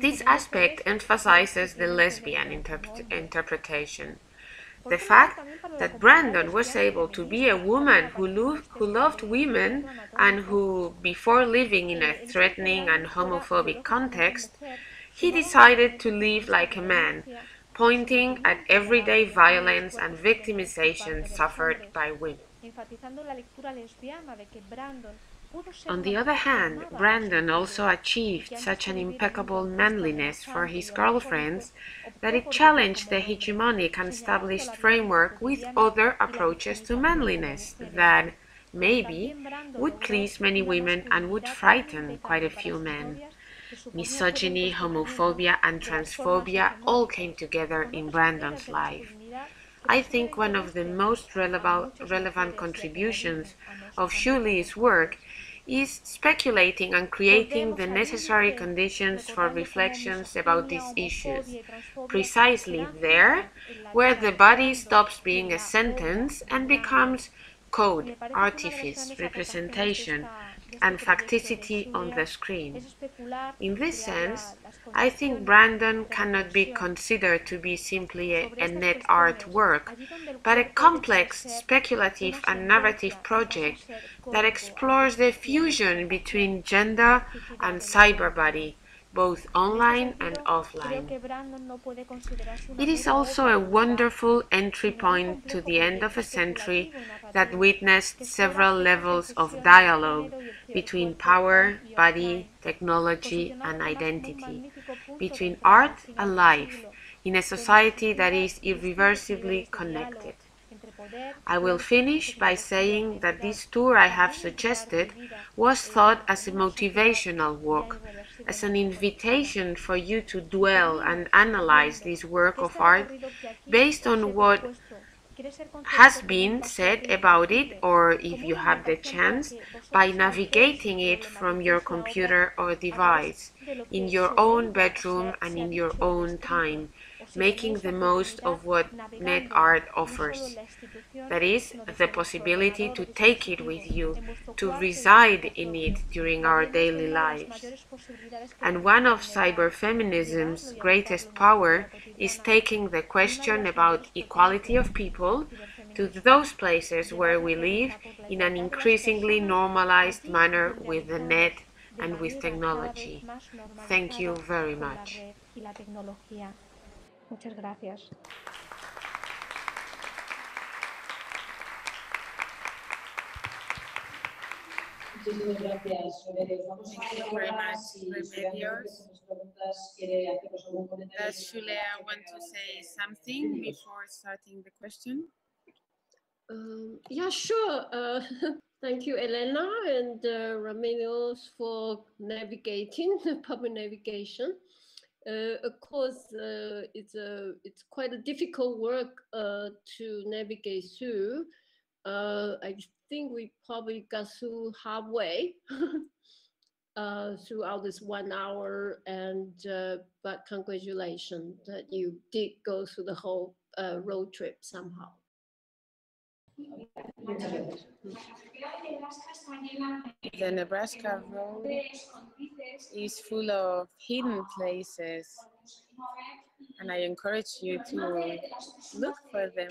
This aspect emphasizes the lesbian interpre- interpretation. The fact that Brandon was able to be a woman who, lo who loved women and who, before living in a threatening and homophobic context, he decided to live like a man, pointing at everyday violence and victimization suffered by women. On the other hand, Brandon also achieved such an impeccable manliness for his girlfriends that it challenged the hegemonic and established framework with other approaches to manliness that, maybe, would please many women and would frighten quite a few men. Misogyny, homophobia, and transphobia all came together in Brandon's life. I think one of the most relevant contributions of Shu Lea's work is speculating and creating the necessary conditions for reflections about these issues, precisely there where the body stops being a sentence and becomes code, artifice, representation, and facticity on the screen. In this sense, I think Brandon cannot be considered to be simply a, a net art work, but a complex, speculative and narrative project that explores the fusion between gender and cyberbody, both online and offline. It is also a wonderful entry point to the end of a century that witnessed several levels of dialogue between power, body, technology, and identity, between art and life, in a society that is irreversibly connected. I will finish by saying that this tour I have suggested was thought as a motivational walk, as an invitation for you to dwell and analyze this work of art based on what has been said about it, or if you have the chance, by navigating it from your computer or device, in your own bedroom and in your own time, making the most of what net art offers. That is, the possibility to take it with you, to reside in it during our daily lives. And one of cyberfeminism's greatest power is taking the question about equality of people to those places where we live in an increasingly normalized manner with the net and with technology. Thank you very much. Muchas gracias. Muchísimas gracias, Remedios. Vamos a ver ahora si sus preguntas quiere hacernos algún comentario. Does Shu Lea want to say something before starting the question? Um, yeah, sure. Uh, Thank you, Elena and uh, Remedios, for navigating the public navigation. Uh, of course, uh, it's a it's quite a difficult work uh, to navigate through. Uh, I think we probably got through halfway uh, throughout this one hour, and uh, but congratulations that you did go through the whole uh, road trip somehow. The Nebraska Road is full of hidden places, and I encourage you to look for them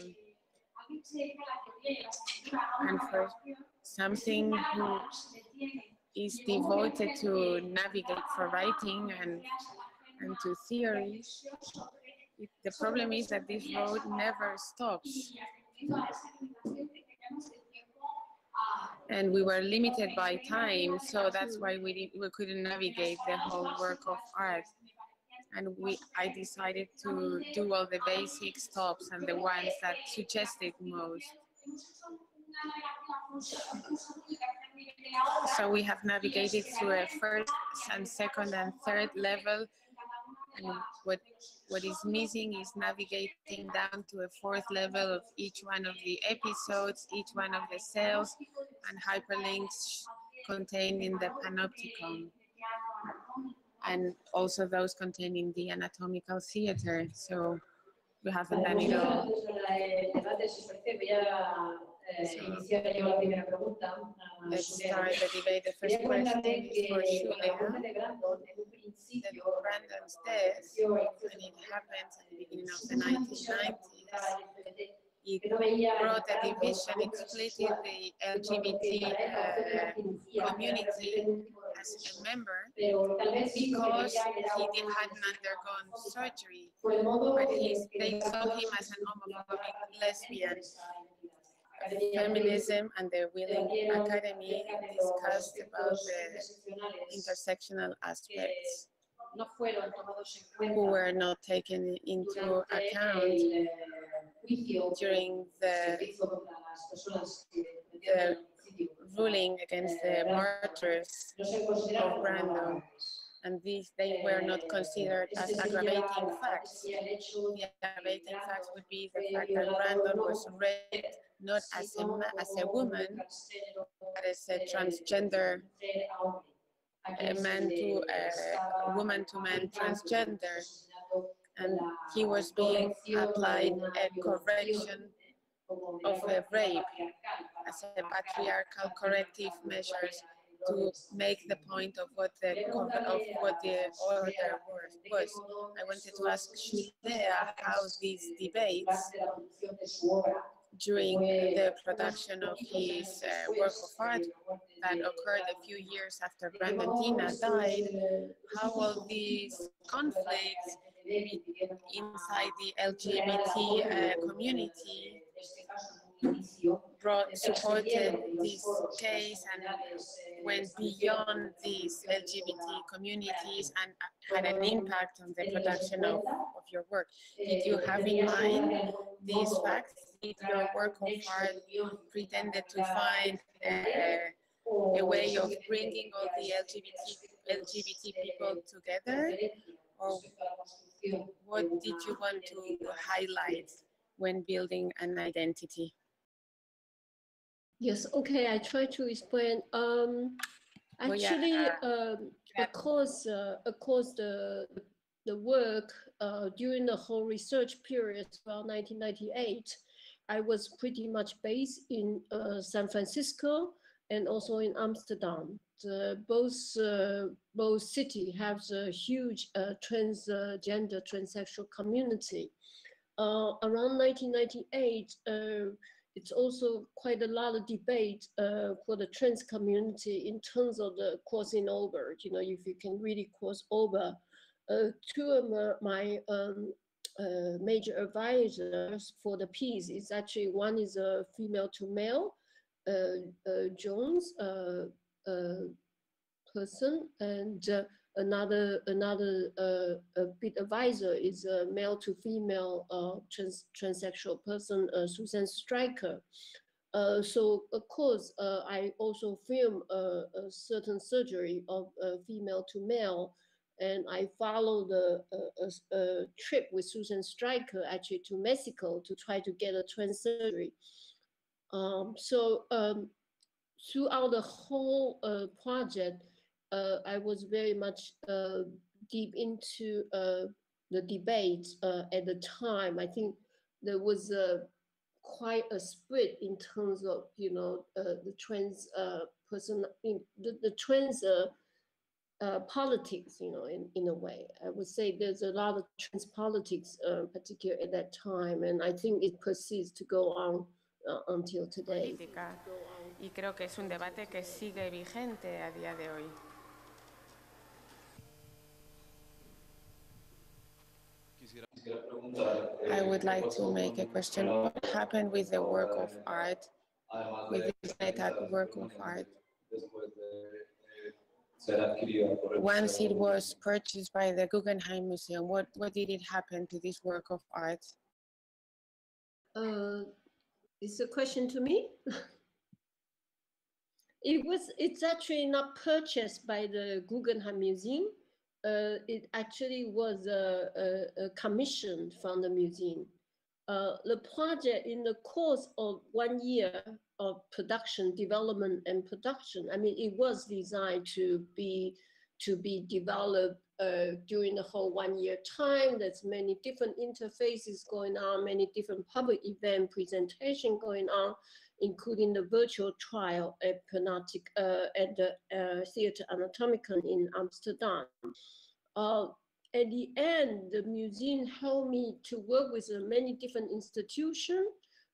and for something who is devoted to navigate for writing and, and to theory. It, the problem is that this road never stops. And we were limited by time, so that's why we, we couldn't navigate the whole work of art. And we, I decided to do all the basic stops and the ones that suggested most. So we have navigated through a first and second and third level, and what what is missing is navigating down to a fourth level of each one of the episodes, each one of the cells, and hyperlinks contained in the panopticon, and also those contained in the anatomical theater. So we haven't done it all. So, let's start the debate. The first question is for Shu Lea. That Brandon's death, and it happened at the beginning of the nineteen nineties, it brought a division, it split the L G B T uh, community as a member, because he did, hadn't undergone surgery, but he, they saw him as an homophobic lesbian. Feminism and the Wheeling Academy discussed about the intersectional aspects who were not taken into account during the, the ruling against the martyrs of Brandon. And these, they were not considered as aggravating facts. The aggravating facts would be the fact that Brandon was raped not as a, as a woman, but as a transgender, a man to a woman to man transgender, and he was being applied a correction of a rape as a patriarchal corrective measures, to make the point of what the of what the order was. I wanted to ask Shu Lea how these debates during the production of his uh, work of art that occurred a few years after Brandon Teena died, how all these conflicts inside the L G B T uh, community brought, supported this case and went beyond these L G B T communities and had an impact on the production of, of your work. Did you have in mind these facts? Did your work of art pretended to find uh, a way of bringing all the L G B T, L G B T people together? Or what did you want to highlight when building an identity? Yes, okay, I try to explain. Um, actually, well, yeah, uh, um, yeah. of course, uh, of course, the the work uh, during the whole research period around nineteen ninety-eight, I was pretty much based in uh, San Francisco and also in Amsterdam. Uh, both uh, both cities have a huge uh, transgender, uh, transsexual community. Uh, around nineteen ninety-eight, uh, it's also quite a lot of debate uh, for the trans community in terms of the crossing over, you know, if you can really cross over. Uh, two of my um, uh, major advisors for the piece is actually, one is a female to male, uh, uh, Jones uh, uh, person, and uh, Another another uh, a bit advisor is a male to female uh, trans transsexual person, uh, Susan Stryker. Uh, so, of course, uh, I also film uh, a certain surgery of uh, female to male, and I followed a, a, a trip with Susan Stryker actually to Mexico to try to get a trans surgery. Um, so um, throughout the whole uh, project, uh, I was very much uh, deep into uh, the debate uh, at the time. I think there was a, quite a split in terms of, you know, uh, the trans uh, person, in the, the trans uh, uh, politics, you know, in, in a way. I would say there's a lot of trans politics, uh, particularly at that time, and I think it persists to go on Uh, until today. Política. Y creo que es un debate que sigue vigente a día de hoy. I would like to make a question. What happened with the work of art, with this work of art? Once it was purchased by the Guggenheim Museum, what, what did it happen to this work of art? Uh, It's a question to me. It was, it's actually not purchased by the Guggenheim Museum. Uh, it actually was a, a, a commission from the museum. Uh, the project, in the course of one year of production, development and production, I mean, it was designed to be, to be developed uh, during the whole one year time. There's many different interfaces going on, many different public event presentation going on, including the virtual trial at, Penotic, uh, at the uh, Theater Anatomicum in Amsterdam. Uh, at the end, the museum helped me to work with uh, many different institutions,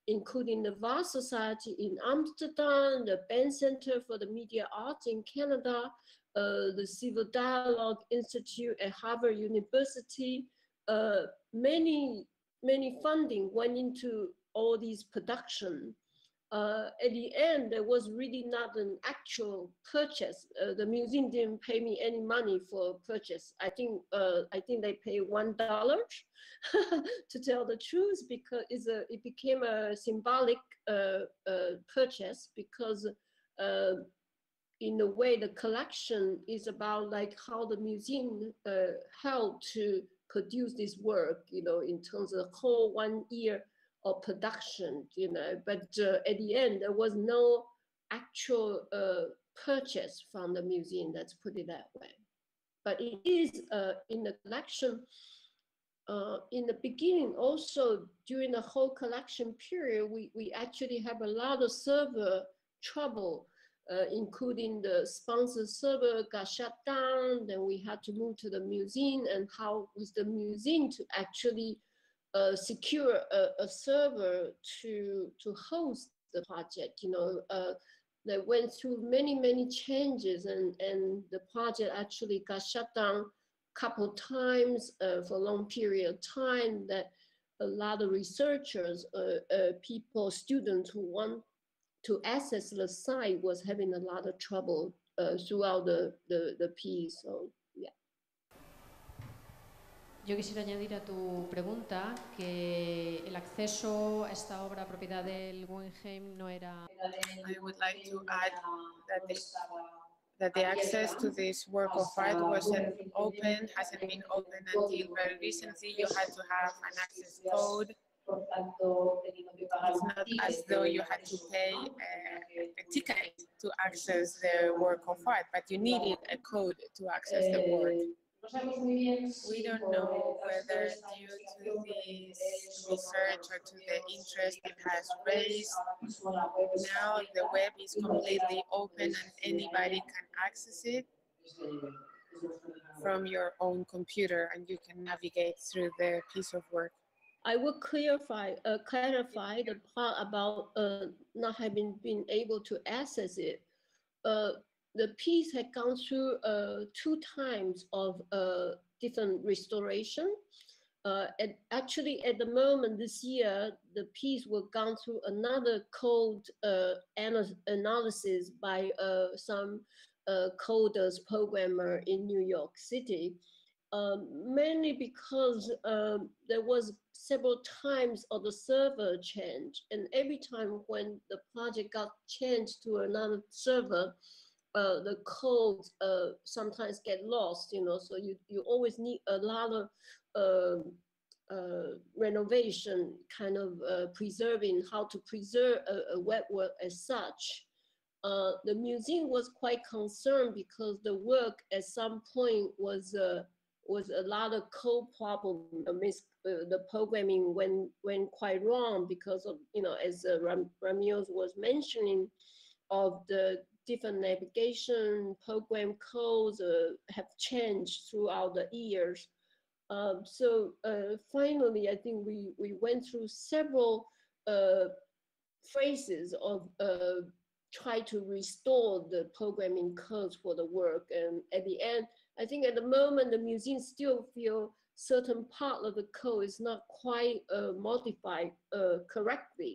including the Waag Society in Amsterdam, the Benn Center for the Media Arts in Canada, uh, the Civil Dialogue Institute at Harvard University. Uh, many, many funding went into all these production. Uh, at the end, there was really not an actual purchase. Uh, the museum didn't pay me any money for purchase. I think uh, I think they paid one dollar, to tell the truth, because it's a, it became a symbolic uh, uh, purchase, because uh, in a way the collection is about like how the museum uh, helped to produce this work, you know, in terms of the whole one year or production, you know, but uh, at the end there was no actual uh, purchase from the museum, let's put it that way. But it is uh, in the collection, uh, in the beginning also, during the whole collection period, we, we actually have a lot of server trouble, uh, including the sponsor server got shut down, then we had to move to the museum, and how was the museum to actually Uh, secure a, a server to to host the project. You know, uh, they went through many many changes, and and the project actually got shut down a couple times uh, for a long period of time. That a lot of researchers, uh, uh, people, students who want to access the site was having a lot of trouble uh, throughout the, the the piece. So. Yo quisiera añadir a tu pregunta que el acceso a esta obra propiedad del Guggenheim no era. I would like to add that the, that the access to this work of art wasn't open, hasn't been open until very recently. You had to have an access code. It's not as though you had to pay a, a ticket to access the work of art, but you needed a code to access the work. We don't know whether, due to this research or to the interest it has raised, now the web is completely open and anybody can access it from your own computer, and you can navigate through the piece of work. I would clarify, uh, clarify the part about uh, not having been able to access it. Uh, The piece had gone through uh, two times of uh, different restoration. Uh, and actually, at the moment this year, the piece was gone through another code uh, ana analysis by uh, some uh, coders programmer in New York City. um, mainly because um, there was several times of the server change, and every time when the project got changed to another server, uh, the code uh, sometimes get lost, you know, so you, you always need a lot of uh, Uh, renovation, kind of uh, preserving, how to preserve a, a web work as such. Uh, the museum was quite concerned because the work at some point was uh, was a lot of code problem. Uh, the programming went went quite wrong because of, you know, as uh, Ram Ramírez was mentioning, of the different navigation program codes uh, have changed throughout the years. Um, so uh, finally, I think we, we went through several uh, phases of uh, try to restore the programming codes for the work. And at the end, I think at the moment, the museum still feel certain part of the code is not quite uh, modified uh, correctly,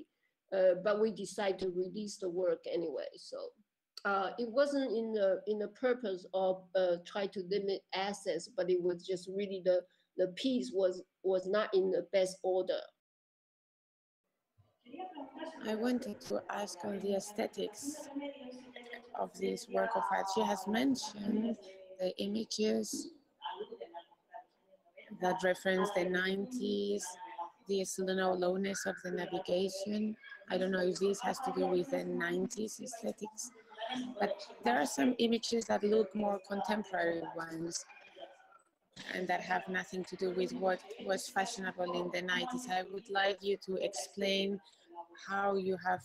uh, but we decide to release the work anyway. So Uh, it wasn't in the in the purpose of uh, try to limit access, but it was just really the the piece was was not in the best order. I wanted to ask on the aesthetics of this work of art. She has mentioned the images that reference the nineties, the seasonal lowness of the navigation. I don't know if this has to do with the nineties aesthetics, but there are some images that look more contemporary ones and that have nothing to do with what was fashionable in the nineties. I would like you to explain how you have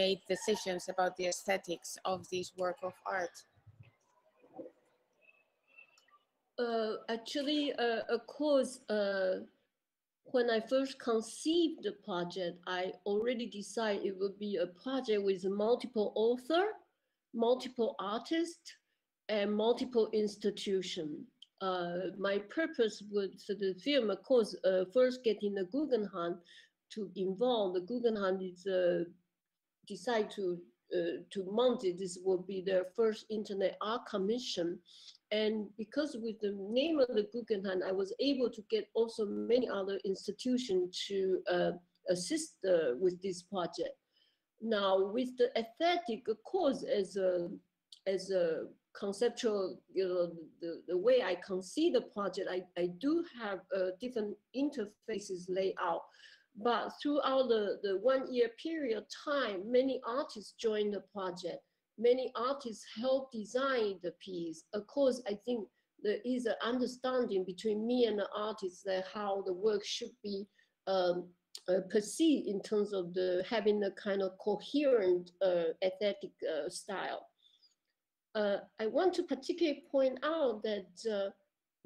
made decisions about the aesthetics of this work of art. Uh, actually, uh, of course, uh when I first conceived the project, I already decided it would be a project with multiple authors, multiple artists, and multiple institutions. Uh, my purpose with the film, of course, uh, first getting the Guggenheim to involve. The Guggenheim is uh, decide to uh, to mount it. This will be their first Internet Art Commission. And because with the name of the Guggenheim, I was able to get also many other institutions to uh, assist uh, with this project. Now, with the aesthetic, of course, as a, as a conceptual, you know, the, the way I conceive the project, I, I do have uh, different interfaces laid out. But throughout the, the one-year period of time, many artists joined the project. Many artists helped design the piece. Of course, I think there is an understanding between me and the artists that how the work should be um, uh, perceived in terms of the having a kind of coherent uh, aesthetic uh, style. Uh, I want to particularly point out that uh,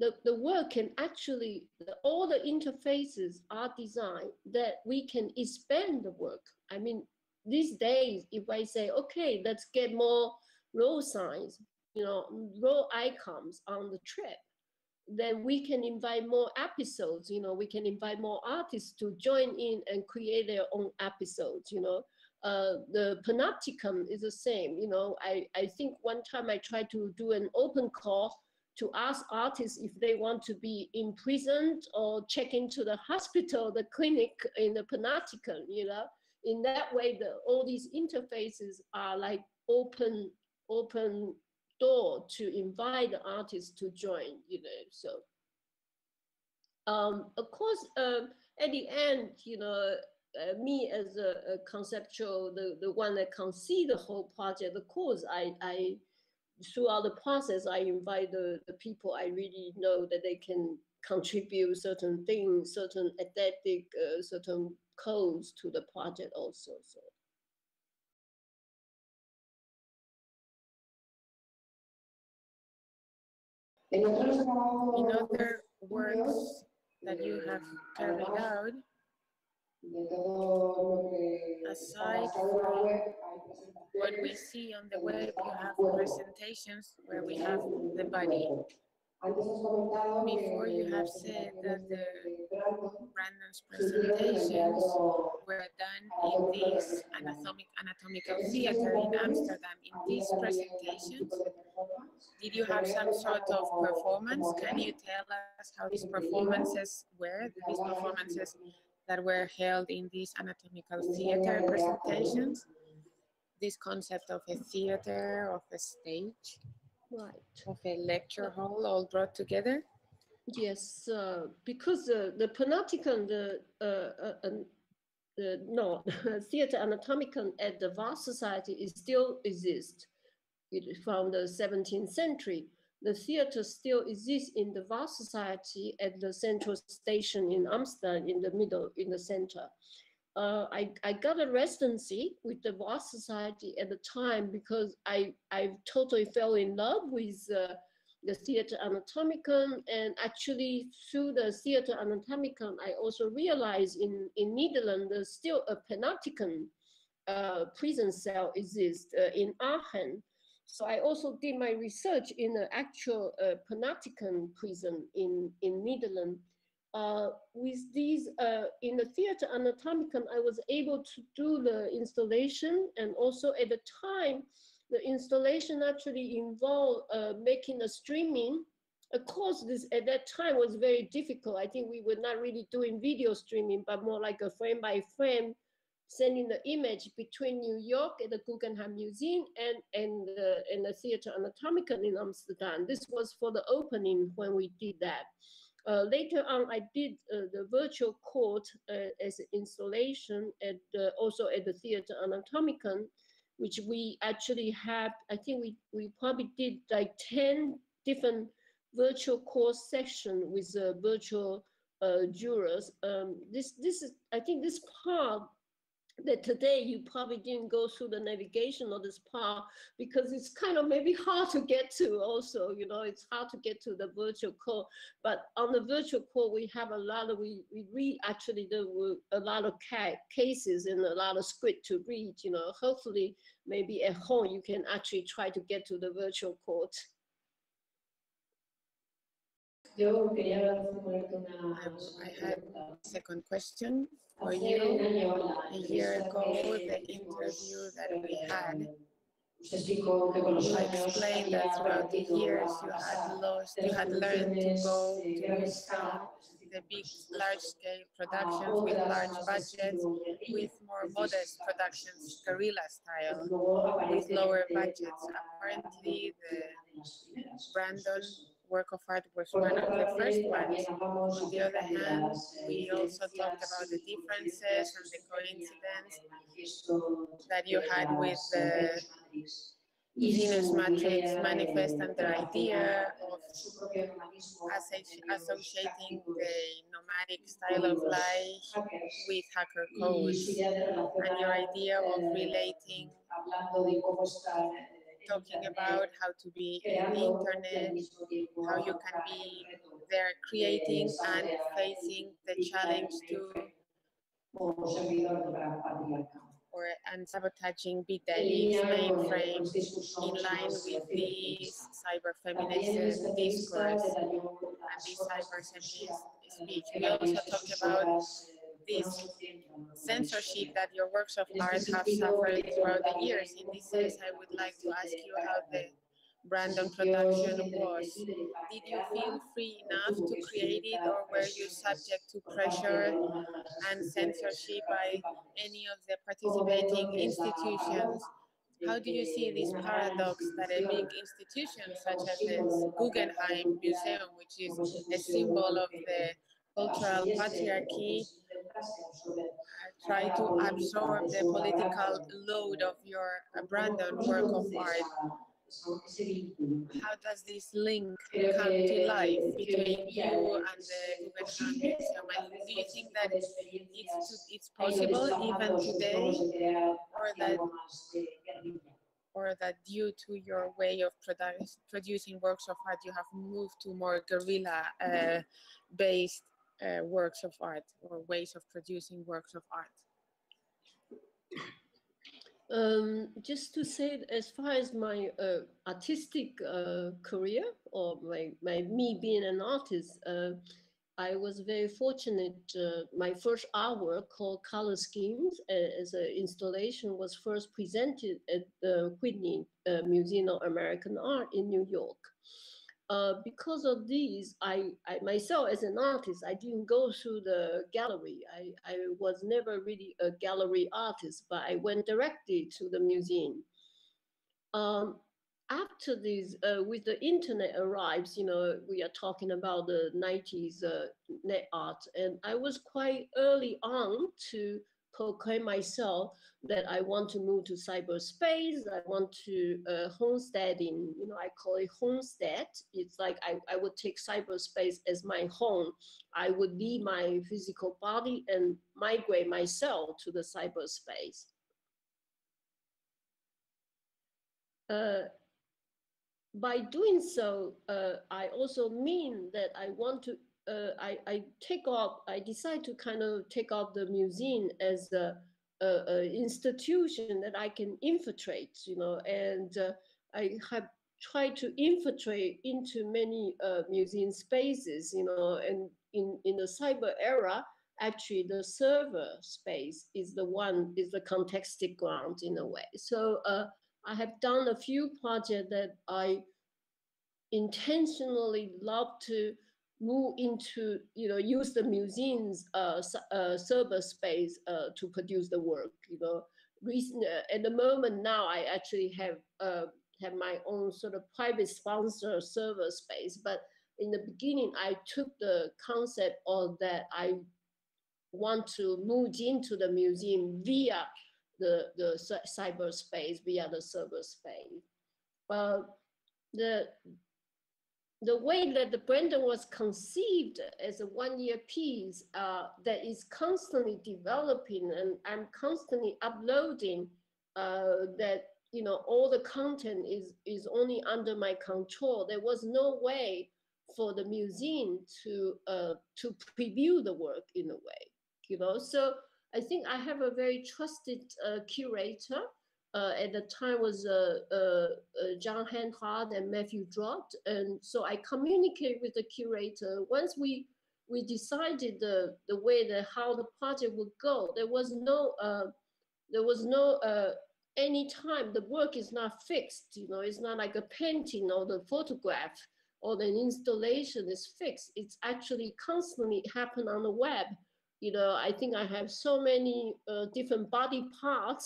the, the work can actually, the, all the interfaces are designed that we can expand the work. I mean, these days, if I say, okay, let's get more road signs, you know, road icons on the trip, then we can invite more episodes, you know, we can invite more artists to join in and create their own episodes, you know. Uh, the panopticon is the same, you know. I, I think one time I tried to do an open call to ask artists if they want to be imprisoned or check into the hospital, the clinic in the panopticon, you know. In that way, the, all these interfaces are like open, open door to invite the artists to join, you know, so. Um, of course, uh, at the end, you know, uh, me as a, a conceptual, the, the one that can see the whole project, of course, I, I throughout the process, I invite the, the people I really know that they can contribute certain things, certain aesthetic, uh, certain codes to the project also. So in other works that you have carried out, aside from what we see on the web, you have presentations where we have the body. Before, you have said that the Brandon's presentations were done in this anatomic, anatomical theater in Amsterdam. In these presentations, did you have some sort of performance? Can you tell us how these performances were, these performances that were held in these anatomical theater presentations? This concept of a theater, of a stage, right, of a lecture hall, all brought together? Yes, uh, because uh, the Panopticon, the uh, uh, uh, Uh, no, Theater Anatomicum at the Waag Society is still exists. It from the seventeenth century. The theater still exists in the Waag Society at the central station in Amsterdam, in the middle, in the center. Uh, I, I got a residency with the Waag Society at the time because I, I totally fell in love with uh, the Theater Anatomicum, and actually through the Theater Anatomicum, I also realized in, in Netherlands, there's still a panopticon uh, prison cell exists uh, in Aachen. So I also did my research in the actual uh, panopticon prison in, in Netherlands. Uh, with these, uh, in the Theater Anatomicum, I was able to do the installation, and also at the time, the installation actually involved uh, making a streaming. Of course, this at that time was very difficult. I think we were not really doing video streaming, but more like a frame by frame, sending the image between New York at the Guggenheim Museum and, and, uh, and the Theater Anatomicum in Amsterdam. This was for the opening when we did that. Uh, later on, I did uh, the virtual court uh, as an installation at uh, also at the Theater Anatomicum, which we actually have, I think we, we probably did like ten different virtual course sessions with uh, virtual uh, jurors. Um, this, this is, I think this part that today you probably didn't go through the navigation of this part because it's kind of maybe hard to get to also, you know, it's hard to get to the virtual course. But on the virtual course, we have a lot of, we, we read actually there were a lot of ca cases and a lot of script to read, you know, hopefully maybe at home you can actually try to get to the virtual court. I had a second question for you. A year ago, the interview that we had, you explained that throughout the years you had lost, you had learned to go to some the big, large-scale productions with large budgets, with more modest productions, guerrilla style, with lower budgets. Apparently, the Brandon work of art was one of the first ones. On the other hand, we also talked about the differences and the coincidence that you had with the Venus Matrix manifest and the idea of associating the nomadic style of life with hacker codes, and your idea of relating, talking about how to be in the internet, how you can be there creating and facing the challenge to or and sabotaging big daddy's mainframes in line with the cyber feminist discourse and the cyber feminist speech. We also talked about this censorship that your works of art have suffered throughout the years. In this sense, I would like to ask you how the Brandon production was. Did you feel free enough to create it, or were you subject to pressure and censorship by any of the participating institutions? How do you see this paradox that a big institution such as the Guggenheim Museum, which is a symbol of the cultural patriarchy, try to absorb the political load of your Brandon work of art? How does this link come to life between you and the Guggenheim Museum? And do you think that it's, it's possible even today, or that, or that due to your way of produ producing works of art, you have moved to more guerrilla-based uh, uh, works of art or ways of producing works of art? Um, just to say, as far as my uh, artistic uh, career or my, my me being an artist, uh, I was very fortunate. Uh, my first artwork called Color Schemes uh, as an installation was first presented at the Whitney uh, Museum of American Art in New York. Uh, because of these, I, I myself as an artist, I didn't go through the gallery. I, I was never really a gallery artist, but I went directly to the museum. Um, After this, uh, with the internet arrives, you know, we are talking about the nineties uh, net art, and I was quite early on to proclaim myself that I want to move to cyberspace, I want to uh, homesteading, you know, I call it homestead. It's like I, I would take cyberspace as my home. I would leave my physical body and migrate myself to the cyberspace. Uh, By doing so, uh, I also mean that I want to, uh, I, I take up, I decide to kind of take up the museum as a, a, a institution that I can infiltrate, you know, and uh, I have tried to infiltrate into many uh, museum spaces, you know, and in, in the cyber era, actually the server space is the one, is the contextual ground in a way. So, uh, I have done a few projects that I intentionally love to move into, you know, use the museum's uh, uh, server space uh, to produce the work, you know. Recent, uh, at the moment now, I actually have, uh, have my own sort of private sponsor server space, but in the beginning, I took the concept of that I want to move into the museum via the, the cyberspace, via the server space. But uh, the, the way that the Brandon was conceived as a one-year piece uh, that is constantly developing, and I'm constantly uploading uh, that, you know, all the content is, is only under my control. There was no way for the museum to, uh, to preview the work in a way, you know. So I think I have a very trusted uh, curator. Uh, at the time was uh, uh, uh, John Hanhart and Matthew Drott, and so I communicate with the curator. Once we we decided the the way that how the project would go, there was no uh, there was no uh, any time the work is not fixed. You know, it's not like a painting or the photograph or the installation is fixed. It's actually constantly happen on the web. You know, I think I have so many uh, different body parts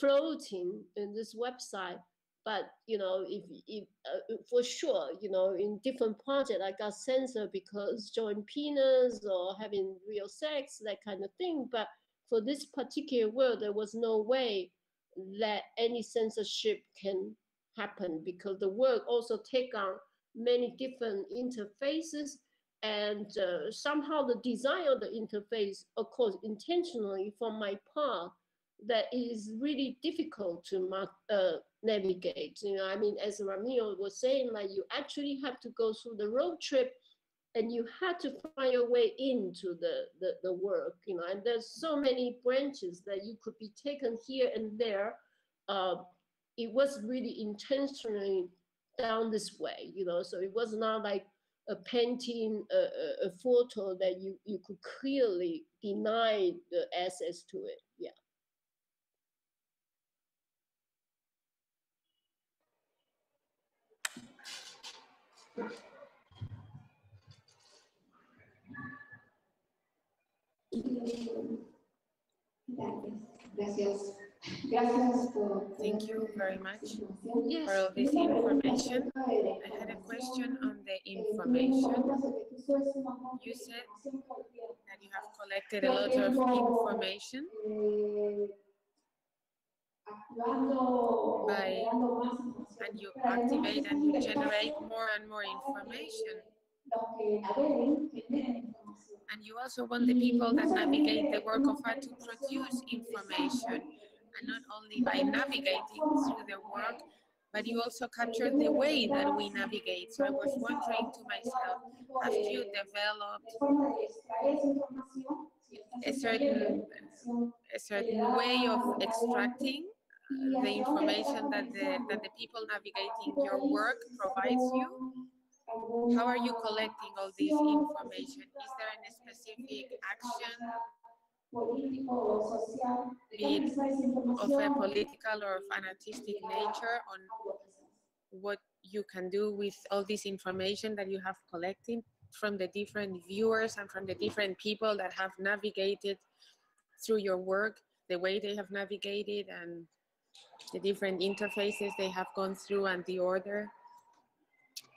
floating in this website. But, you know, if, if uh, for sure, you know, in different projects, I got censored because joint penis or having real sex, that kind of thing. But for this particular work, there was no way that any censorship can happen because the work also take on many different interfaces. And uh, somehow the design of the interface, of course, intentionally from my part, that is really difficult to uh, navigate. You know, I mean, as Ramiro was saying, like you actually have to go through the road trip, and you have to find your way into the, the the work. You know, and there's so many branches that you could be taken here and there. Uh, it was really intentionally down this way. You know, so it was not like a painting, a, a, a photo that you, you could clearly deny the access to it, yeah. Gracias. Thank you very much yes. for all this information. I had a question on the information. You said that you have collected a lot of information. By, and you activate and you generate more and more information. And you also want the people that navigate the work of art to produce information. And not only by navigating through the work, but you also capture the way that we navigate. So I was wondering to myself, have you developed a certain, a certain way of extracting the information that the, that the people navigating your work provides you? How are you collecting all this information? Is there any specific action, be it of a political or fanatistic nature, on what you can do with all this information that you have collected from the different viewers and from the different people that have navigated through your work, the way they have navigated and the different interfaces they have gone through and the order?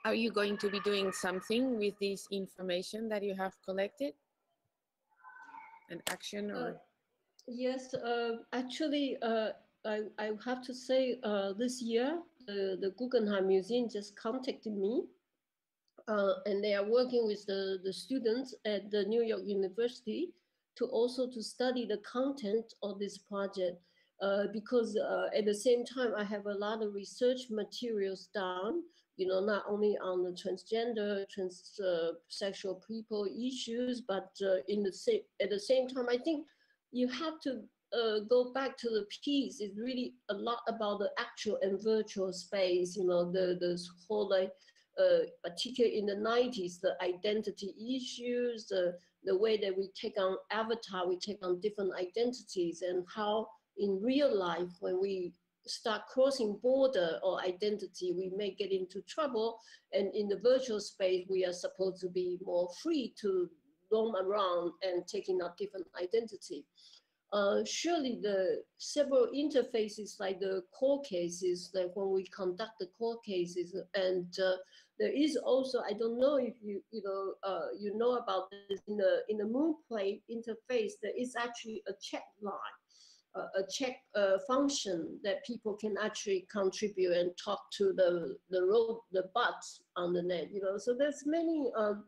Are you going to be doing something with this information that you have collected? An action or? Uh, yes, uh, actually, uh, I, I have to say uh, this year, the, the Guggenheim Museum just contacted me. Uh, and they are working with the, the students at the New York University to also to study the content of this project. Uh, because uh, at the same time, I have a lot of research materials down, you know, not only on the transgender, transsexual uh, people issues, but uh, in the same, at the same time, I think you have to uh, go back to the piece. It's really a lot about the actual and virtual space, you know, the, the whole, like, Uh, particularly in the nineties, the identity issues, the, the way that we take on avatar, we take on different identities, and how in real life, when we start crossing border or identity, we may get into trouble. And in the virtual space, we are supposed to be more free to roam around and taking on different identity. Uh, surely the several interfaces, like the court cases, like when we conduct the court cases, and uh, there is also, I don't know if you you know uh, you know about this, in the in the Moonplate interface, there is actually a check line, uh, a check uh, function that people can actually contribute and talk to the the road the bots on the net, you know. So there's many um,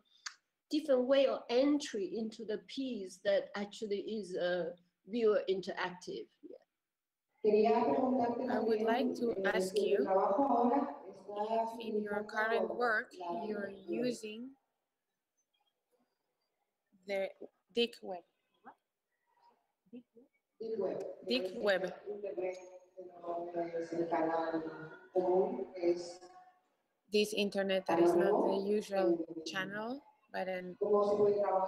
different way of entry into the piece that actually is a uh, viewer interactive. Yeah. I would like to ask you if in your current work you're using the Deep Web. Deep Web. This internet that is not the usual channel, but an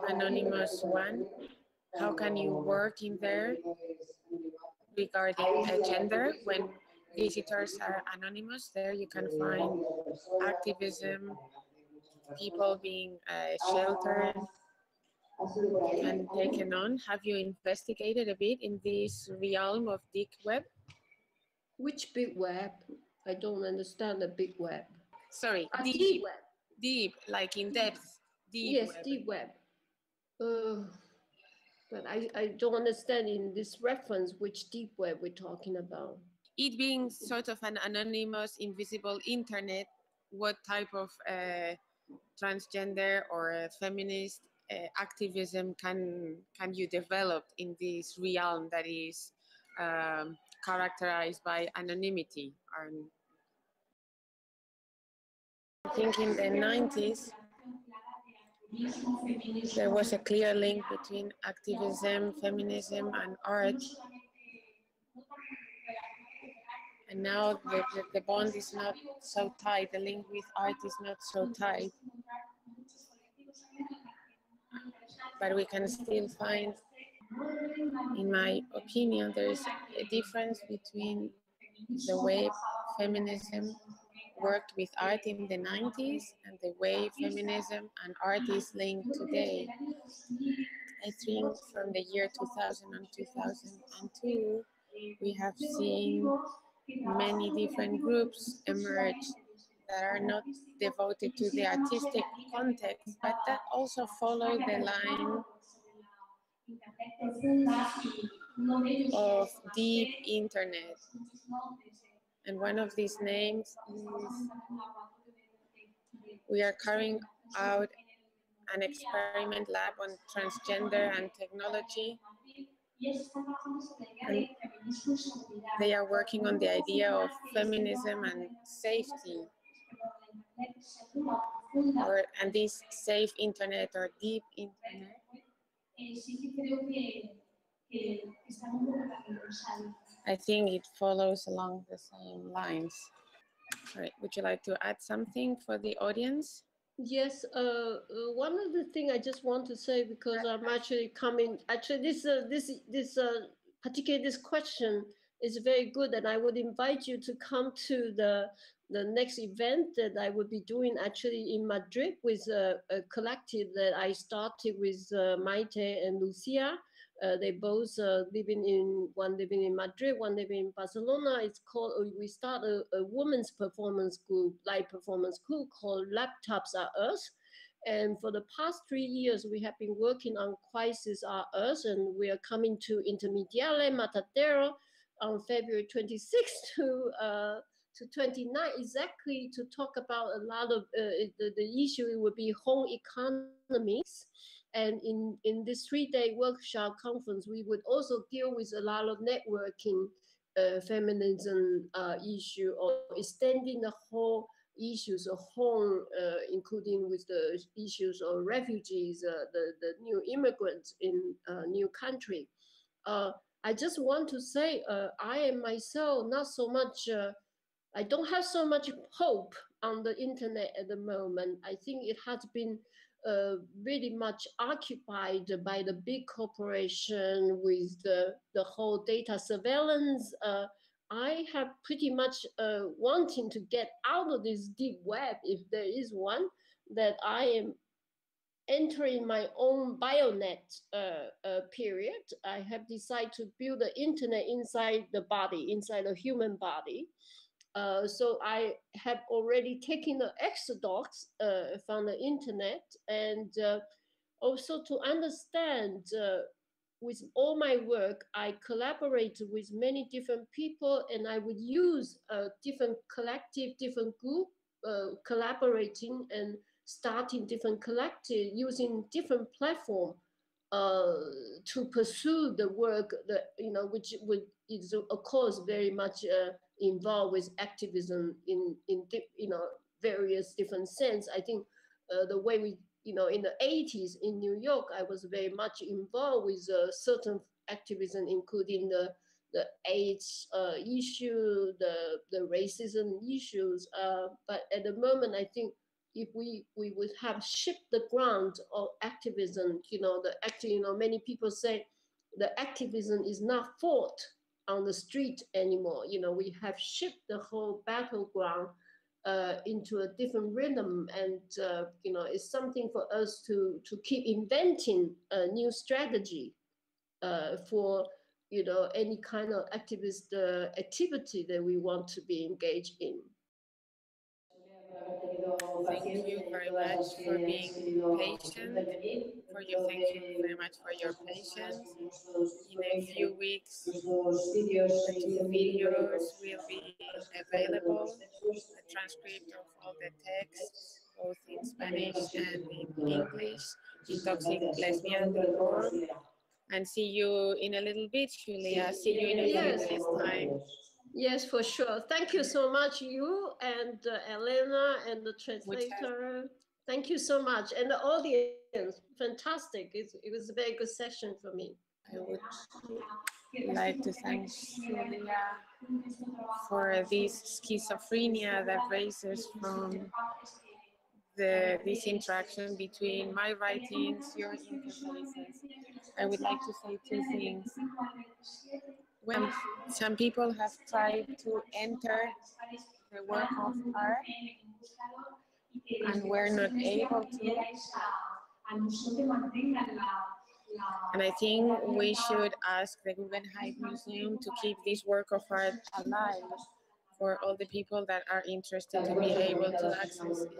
anonymous one. How can you work in there regarding gender when visitors are anonymous? There you can find activism, people being uh, sheltered and taken on. Have you investigated a bit in this realm of Deep Web? Which big web? I don't understand the big web. Sorry, ah, deep, deep web. Deep, like in depth. Deep yes, web. Deep web. Uh, But I, I don't understand in this reference which deep web we're talking about. It being sort of an anonymous, invisible internet, what type of uh, transgender or uh, feminist uh, activism can, can you develop in this realm that is um, characterized by anonymity? And I think in the nineties, there was a clear link between activism, feminism, and art. And now the, the, the bond is not so tight, the link with art is not so tight. But we can still find, in my opinion, there is a difference between the way feminism worked with art in the nineties and the way feminism and art is linked today. I think from the year two thousand and two thousand two, we have seen many different groups emerge that are not devoted to the artistic context, but that also follow the line of deep internet. And one of these names is, we are carrying out an experiment lab on transgender and technology. And they are working on the idea of feminism and safety. Or, and this safe internet or deep internet. I think it follows along the same lines. All right, would you like to add something for the audience? Yes, uh, uh, one other thing I just want to say, because I'm actually coming, actually this, uh, this, this uh, particularly this question is very good, and I would invite you to come to the, the next event that I will be doing actually in Madrid with a, a collective that I started with uh, Maite and Lucia. Uh, they both uh, living in, one living in Madrid, one living in Barcelona. It's called, we start a, a women's performance group, live performance group called Laptops Are Us. And for the past three years, we have been working on Crisis Are Us, and we are coming to Intermediae Matadero on February twenty-sixth to, uh, to twenty-ninth, exactly to talk about a lot of, uh, the, the issue would be home economies. And in, in this three-day workshop conference, we would also deal with a lot of networking, uh, feminism uh, issue, or extending the whole issues of home, uh, including with the issues of refugees, uh, the, the new immigrants in a uh, new country. Uh, I just want to say uh, I am myself not so much, uh, I don't have so much hope on the internet at the moment. I think it has been Uh, really much occupied by the big corporation with the, the whole data surveillance. Uh, I have pretty much uh, wanting to get out of this deep web, if there is one, that I am entering my own bionet uh, uh, period. I have decided to build the internet inside the body, inside the human body. Uh, so I have already taken the exodox uh, from the internet, and uh, also to understand uh, with all my work, I collaborate with many different people, and I would use a different collective, different group, uh, collaborating and starting different collective, using different platform uh, to pursue the work that, you know, which would, is of course very much uh, involved with activism in, in you know, various different sense. I think uh, the way we, you know, in the eighties in New York, I was very much involved with uh, certain activism, including the, the AIDS uh, issue, the, the racism issues. Uh, but at the moment, I think if we, we would have shipped the ground of activism, you know, the act, you know, many people say the activism is not fought on the street anymore. You know, we have shifted the whole battleground uh, into a different rhythm, and uh, you know, it's something for us to to keep inventing a new strategy uh, for, you know, any kind of activist uh, activity that we want to be engaged in. Thank you very much for being patient. For you, thank you very much for your patience. In a few weeks, the two videos will be available, a transcript of all the texts, both in Spanish and in English, in toxic lesbian dot org. And see you in a little bit, Julia. See you in a few weeks' time. Yes, for sure. Thank you so much, you and uh, Elena and the translator. Thank you so much. And the audience, fantastic. It's, it was a very good session for me. I would like to thank Julia for this schizophrenia that raises from the, this interaction between my writings, your interfaces. I would like to say two things. When some people have tried to enter the work of art and were not able to, and I think we should ask the Guggenheim Museum to keep this work of art alive for all the people that are interested to be able to access it.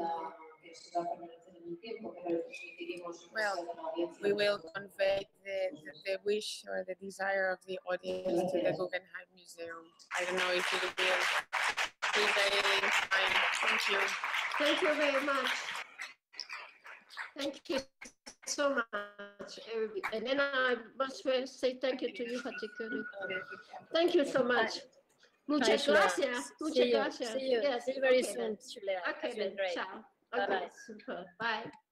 Well, we will convey the, the, the wish or the desire of the audience to the Guggenheim Museum. I don't know if it will be there in time. Thank you. Thank you very much. Thank you so much, everybody. And then I must say thank you to you particularly. Thank you so much. Muchas gracias. Muchas gracias. See you. Yes, see you very soon, Julia. Okay, then. Ciao. Okay, bye-bye. Super. Bye.